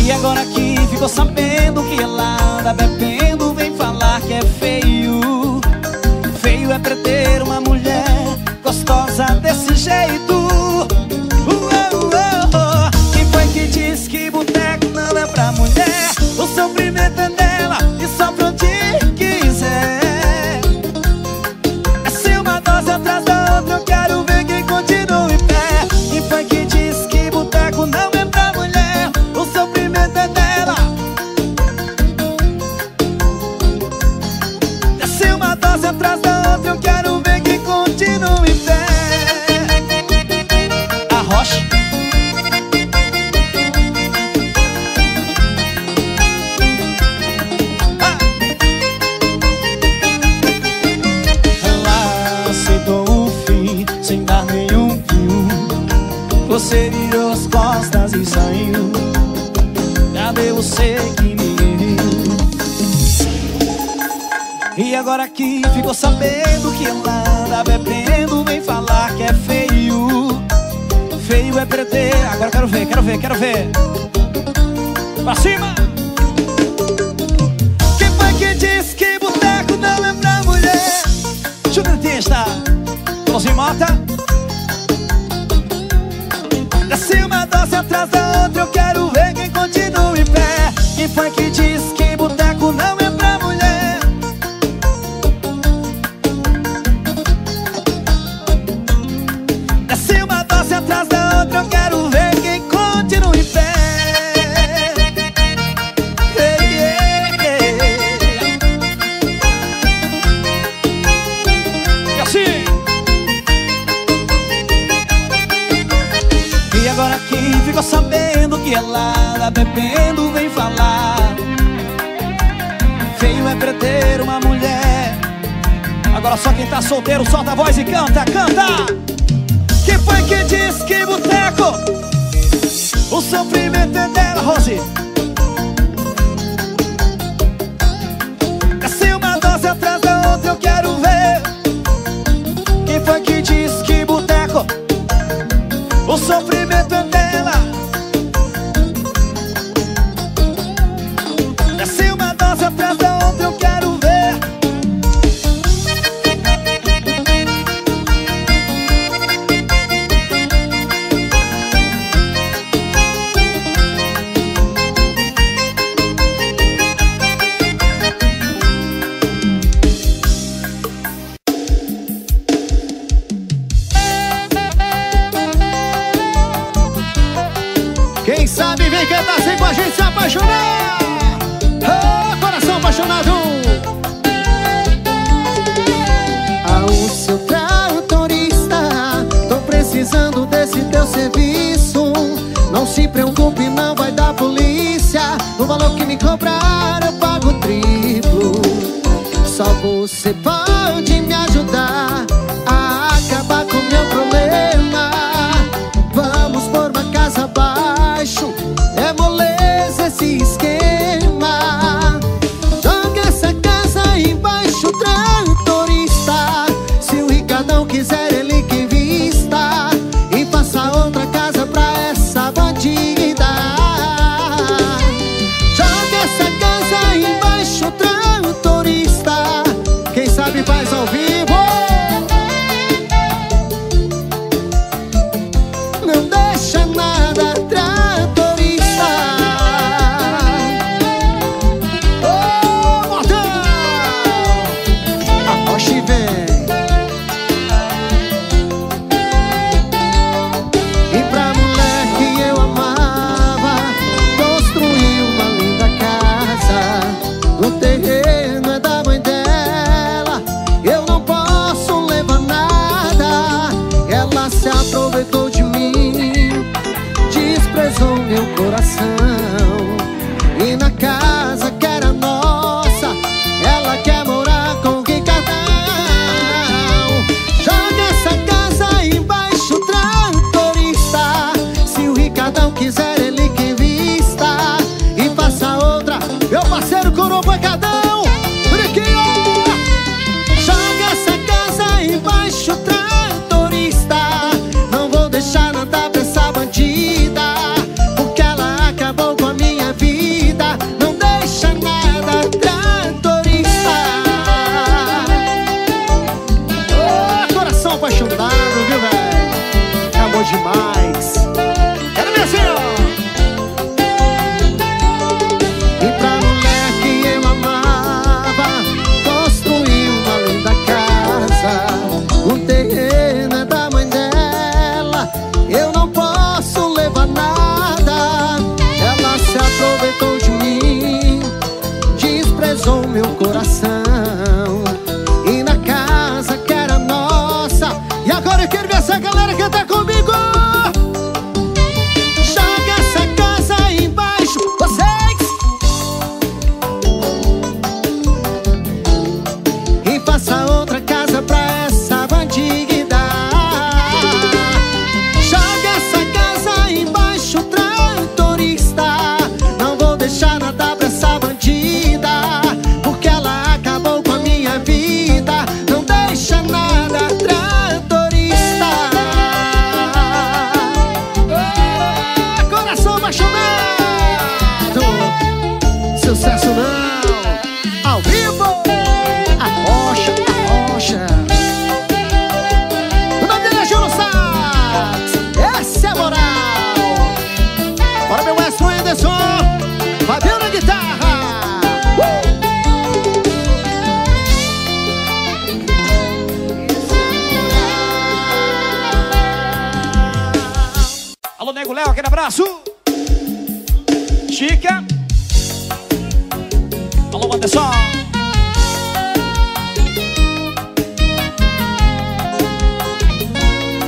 E agora que ficou sabendo que ela anda bebendo, vem falar que é feio. Feio é perder uma mulher gostosa desse jeito. O sofrimento é dela e sofre onde quiser. É se uma dose atrás da outra, eu quero ver quem continua em pé. E foi que diz que boteco não é pra mulher. O sofrimento é dela. É se uma dose atrás da outra, eu quero ver quem continua em pé. A rocha. Você virou as costas e saiu. Cadê você que me viu? E agora que ficou sabendo que ela anda bebendo, vem falar que é feio. Feio é perder. Agora quero ver, quero ver, quero ver. Pra cima! Quem foi que disse que boteco não é pra mulher? Júnior Testa, Close Mota. Desce uma dose atrás da outra, eu quero ver quem continua em pé. Quem foi que diz que boteco não é pra mulher? Desce uma dose atrás da outra, eu quero ver quem continua em pé. E assim. Agora que ficou sabendo que ela anda bebendo, vem falar. Feio é perder uma mulher. Agora só quem tá solteiro solta a voz e canta, canta. Quem foi que disse que boteco? O sofrimento é dela, Rose. Desce uma dose atrás da outra, eu quero ver. Quem foi que disse que boteco? O sofrimento é dela. Desce uma dose atrás da outra, eu quero sabe, vem cantar assim com a gente, se apaixonar. Oh, coração apaixonado. Ao seu tratorista, tô precisando desse teu serviço. Não se preocupe, não vai dar polícia. No valor que me cobrar eu pago o triplo. Só você pode me ajudar a acabar com meu problema. Vamos por uma casa abaixo, é moleza esse esquema. Joga essa casa aí embaixo, tratorista. Se o Ricardão quiser ele que vista e passa outra casa pra essa bandida. Joga essa casa aí embaixo, tratorista. Quem sabe faz ao vivo. E na casa que era nossa, ela quer morar com o Ricardão. Joga essa casa aí embaixo, tratorista. Se o Ricardão quiser ele que vista e faça outra, meu parceiro Coro Pancadão, Friquinho. Joga essa casa aí embaixo, tratorista. Não vou deixar andar pra essa bandida. Demais. Era minha senhora. E pra mulher que eu amava, construí uma linda casa. O terreno é da mãe dela, eu não posso levar nada. Ela se aproveitou de mim, desprezou meu coração. Essa galera canta comigo. Joga essa casa aí embaixo, vocês, e faça outra casa pra essa bandida. Joga essa casa aí embaixo, tratorista. Não vou deixar nada pra essa bandida, porque ela acabou com a minha vida. Não deixa nada atrás. Sucesso não, ao vivo. Arrocha, arrocha. O nome dele é Júlio Sax. Essa é a moral. Bora meu Weston Anderson, Fabiano na guitarra. Alô Nego Léo, aquele abraço. Chica. Alô, Anderson.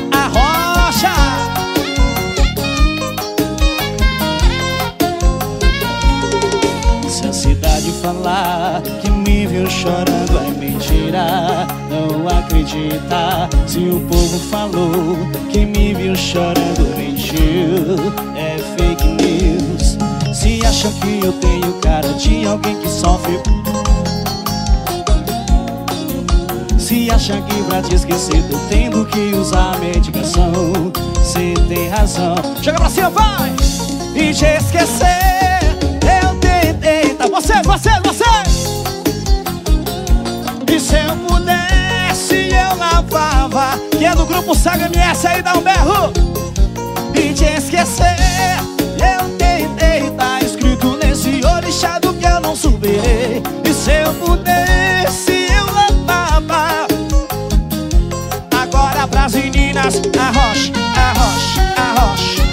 Arrocha. Se a cidade falar que me viu chorando é mentira, não acredita. Se o povo falou que me viu chorando mentiu, é fake news. Se acham que eu tenho cara de alguém que sofre, se acha que pra te esquecer tô tendo que usar medicação. Cê tem razão. Joga pra cima, vai! E te esquecer eu tentei, tá? Você! E se eu pudesse eu lavava. Que é do grupo Saga MS aí, dá um berro! E te esquecer eu tentei, tá? Orixado que eu não subirei. E se eu pudesse eu amava. Agora pras meninas, arrocha, arrocha, arrocha.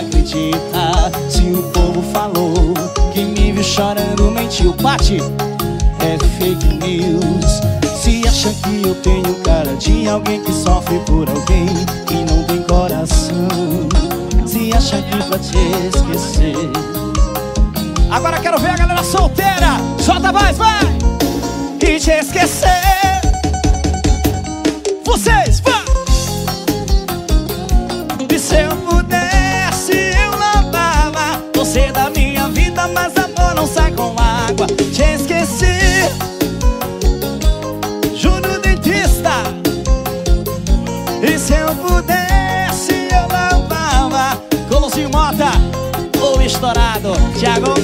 acredita. Se o povo falou que me viu chorando, mentiu, bate, é fake news. Se acha que eu tenho cara de alguém que sofre por alguém que não tem coração, se acha que vai te esquecer. Agora quero ver a galera solteira, solta mais, vai! E te esquecer. Vocês, vai! E se eu pudesse, eu lavava você da minha vida, mas amor não sai com água. Te esqueci, juro, dentista. E se eu pudesse, eu lavava como se mota ou estourado, Thiago.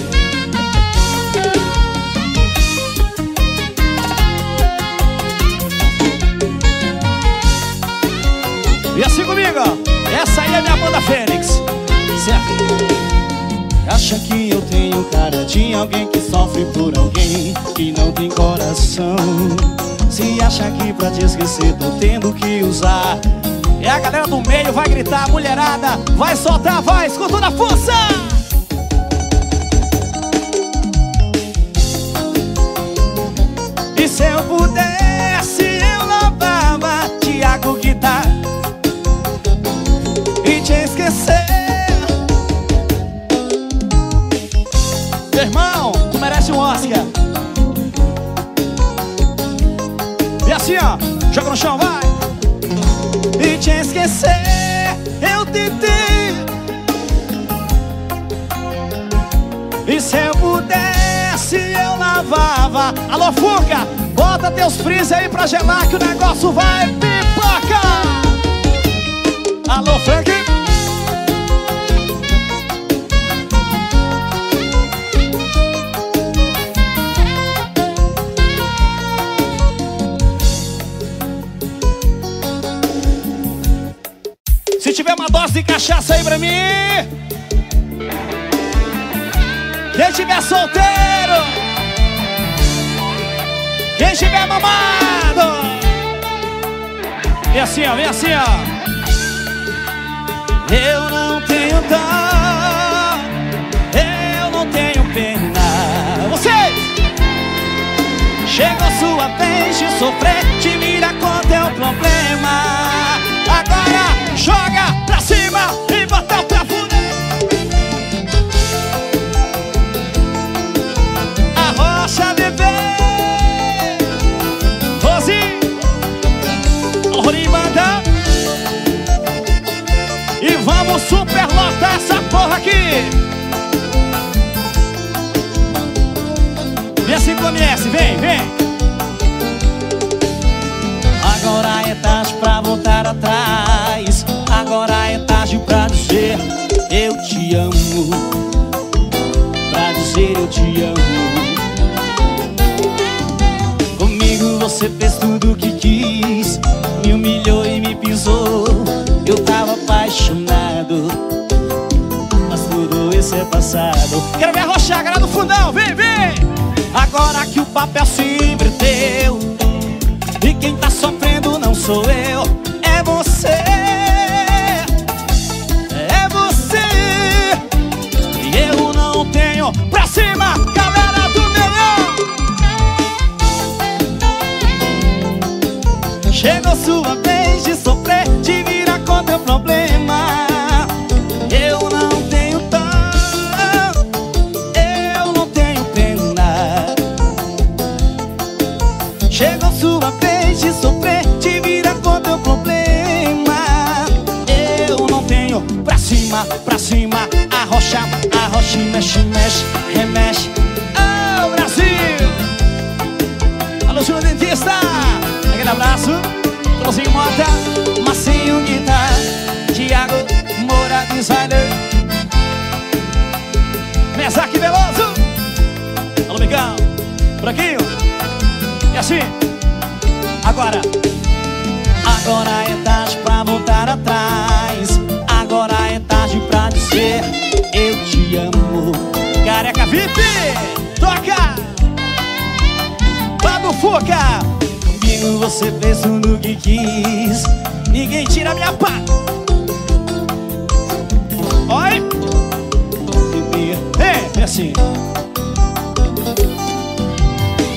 E assim comigo. Essa aí é minha banda Fênix, certo? Acha que eu tenho cara de alguém que sofre por alguém que não tem coração. Se acha que pra te esquecer tô tendo que usar. E a galera do meio vai gritar, mulherada vai soltar, vai, com toda a força! E se eu pudesse, eu lavava Thiago Guitar. Meu irmão, tu merece um Oscar. E assim, ó, joga no chão, vai. E te esquecer, eu tentei. E se eu pudesse, eu lavava. Alô, Fuca, bota teus freezer aí pra gelar que o negócio vai pipoca. Alô, Frank. Se tiver uma dose de cachaça aí pra mim. Quem tiver solteiro, quem tiver mamado. E assim, ó, vem assim, ó. Eu não tenho dó, eu não tenho pena. Vocês! Chegou sua vez de sofrer, te vira com teu problema. Agora joga pra cima e bota pra fuder. A rocha bebê Rosi, o Rolim manda. E vamos superlotar essa porra aqui. Vem se conhece, vem, vem. Agora é tarde pra voltar atrás. Agora é tarde pra dizer eu te amo. Pra dizer eu te amo. Comigo você fez tudo o que quis, me humilhou e me pisou. Eu tava apaixonado, mas tudo isso é passado. Quero me arrochar, galera do fundão, vem, vem. Agora que o papel se inverteu e quem tá sofrendo não sou eu, é você. É você. E eu não tenho. Pra cima, galera do melhor. Chegou sua vez de sofrer, de virar com teu problema. Eu não tenho dó, eu não tenho pena. Chegou sua vez de sofrer, te vira com teu problema. Eu não tenho. Pra cima, arrocha, mexe, mexe, remexe. Oh, Brasil! Alô, Júnior Dentista! Aquele abraço, Clozinho Mota, Massinho Guitar, Thiago Moura Designer, Mesaque Veloso. Alô, Miguel, Branquinho. E assim. Agora, agora é tarde pra voltar atrás. Agora é tarde pra dizer eu te amo. Careca VIP, toca! Pablo Fuca! Comigo você fez tudo que quis, ninguém tira minha pá. Oi! esquece.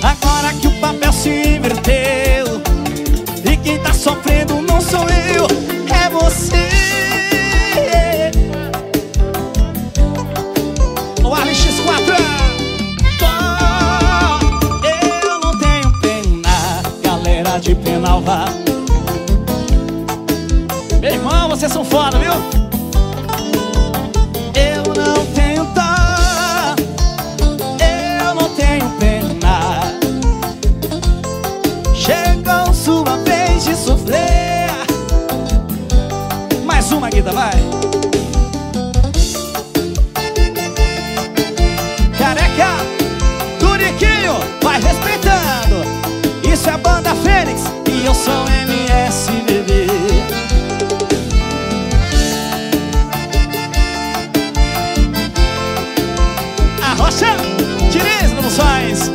Agora que o papel se inverteu e quem tá sofrendo não sou eu, é você. O Alex X4. Eu não tenho pena, galera de Penalva. Meu irmão, vocês são foda, viu? Uma guita, vai. Careca, Turiquinho, vai respeitando. Isso é Banda Fênix e eu sou MSBB. A Rocha, Tires Promoções.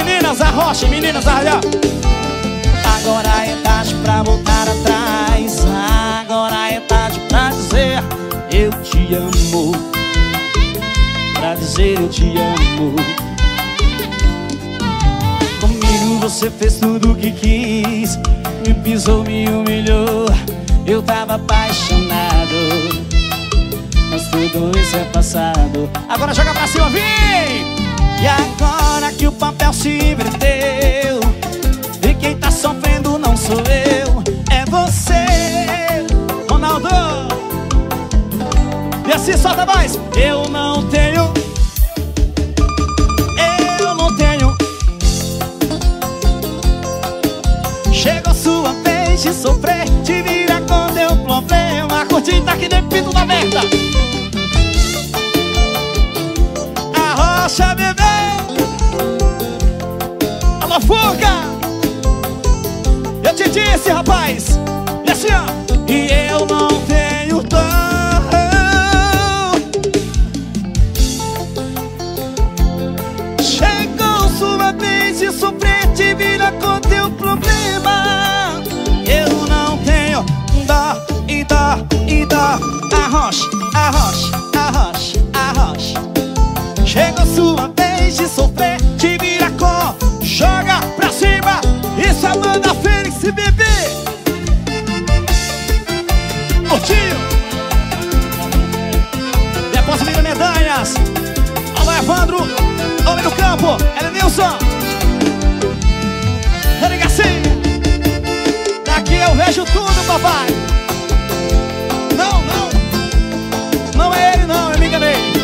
Meninas da Rocha, meninas da Rocha. Agora é tarde pra voltar atrás. Agora é tarde pra dizer eu te amo. Pra dizer eu te amo. Comigo você fez tudo o que quis, me pisou, me humilhou. Eu tava apaixonado, mas tudo isso é passado. Agora joga pra cima, vem! E agora que o papel se inverteu, quem tá sofrendo não sou eu, é você, Ronaldo. E assim solta mais. Eu não tenho. Chegou sua vez de sofrer, te vira com teu problema. A curtida que nem pinto na merda. A Rocha, bebê. Alô, fuga. Eu te disse, rapaz, e assim, ó. E eu não tenho dor. Chegou sua vez de sofrer, te vira com teu problema. Eu não tenho dó, e dó, e dó. Arrocha, arrocha, arrocha, arrocha. Chegou sua vez de sofrer, te vira com, joga pra cima. Isso é Banda Fênix. Se bebê, curtiu? Depósito de medalhas. Alô, Evandro, homem do campo, Elenilson. Dani Garcia. Daqui eu vejo tudo, papai. Não, não. Não é ele, não, eu me enganei.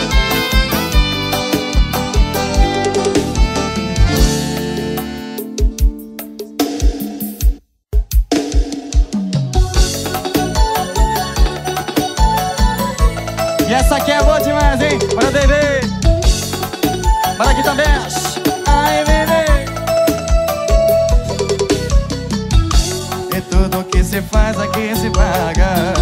E essa aqui é boa demais, hein? Bora, bebê! Bora aqui também! Ai, bebê! E tudo que se faz aqui se paga.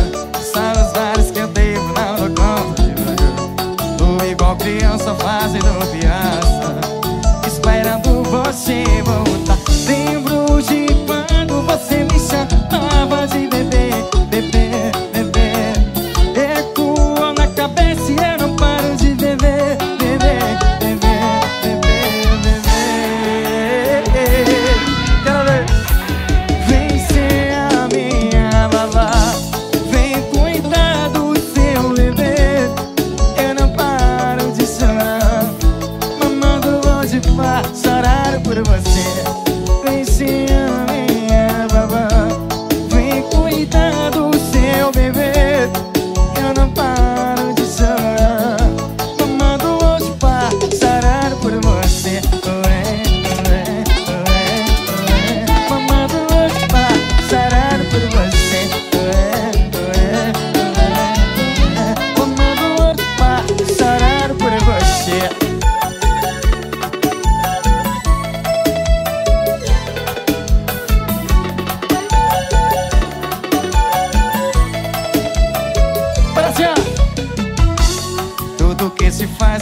Sabe os bares que eu dei, não dou conta de pagar. Tô igual criança fazendo piaça, esperando você voltar. Lembro de quando você me chamava de bebê, bebê.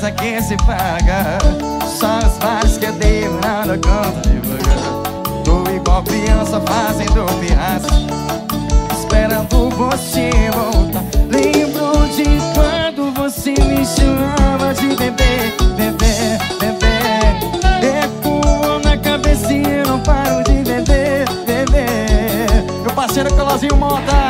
Aqui se paga. Só os bares que eu dei, não dou conta de pagar. Tô igual criança fazendo piaça, esperando você voltar. Lembro de quando você Brasil, moda!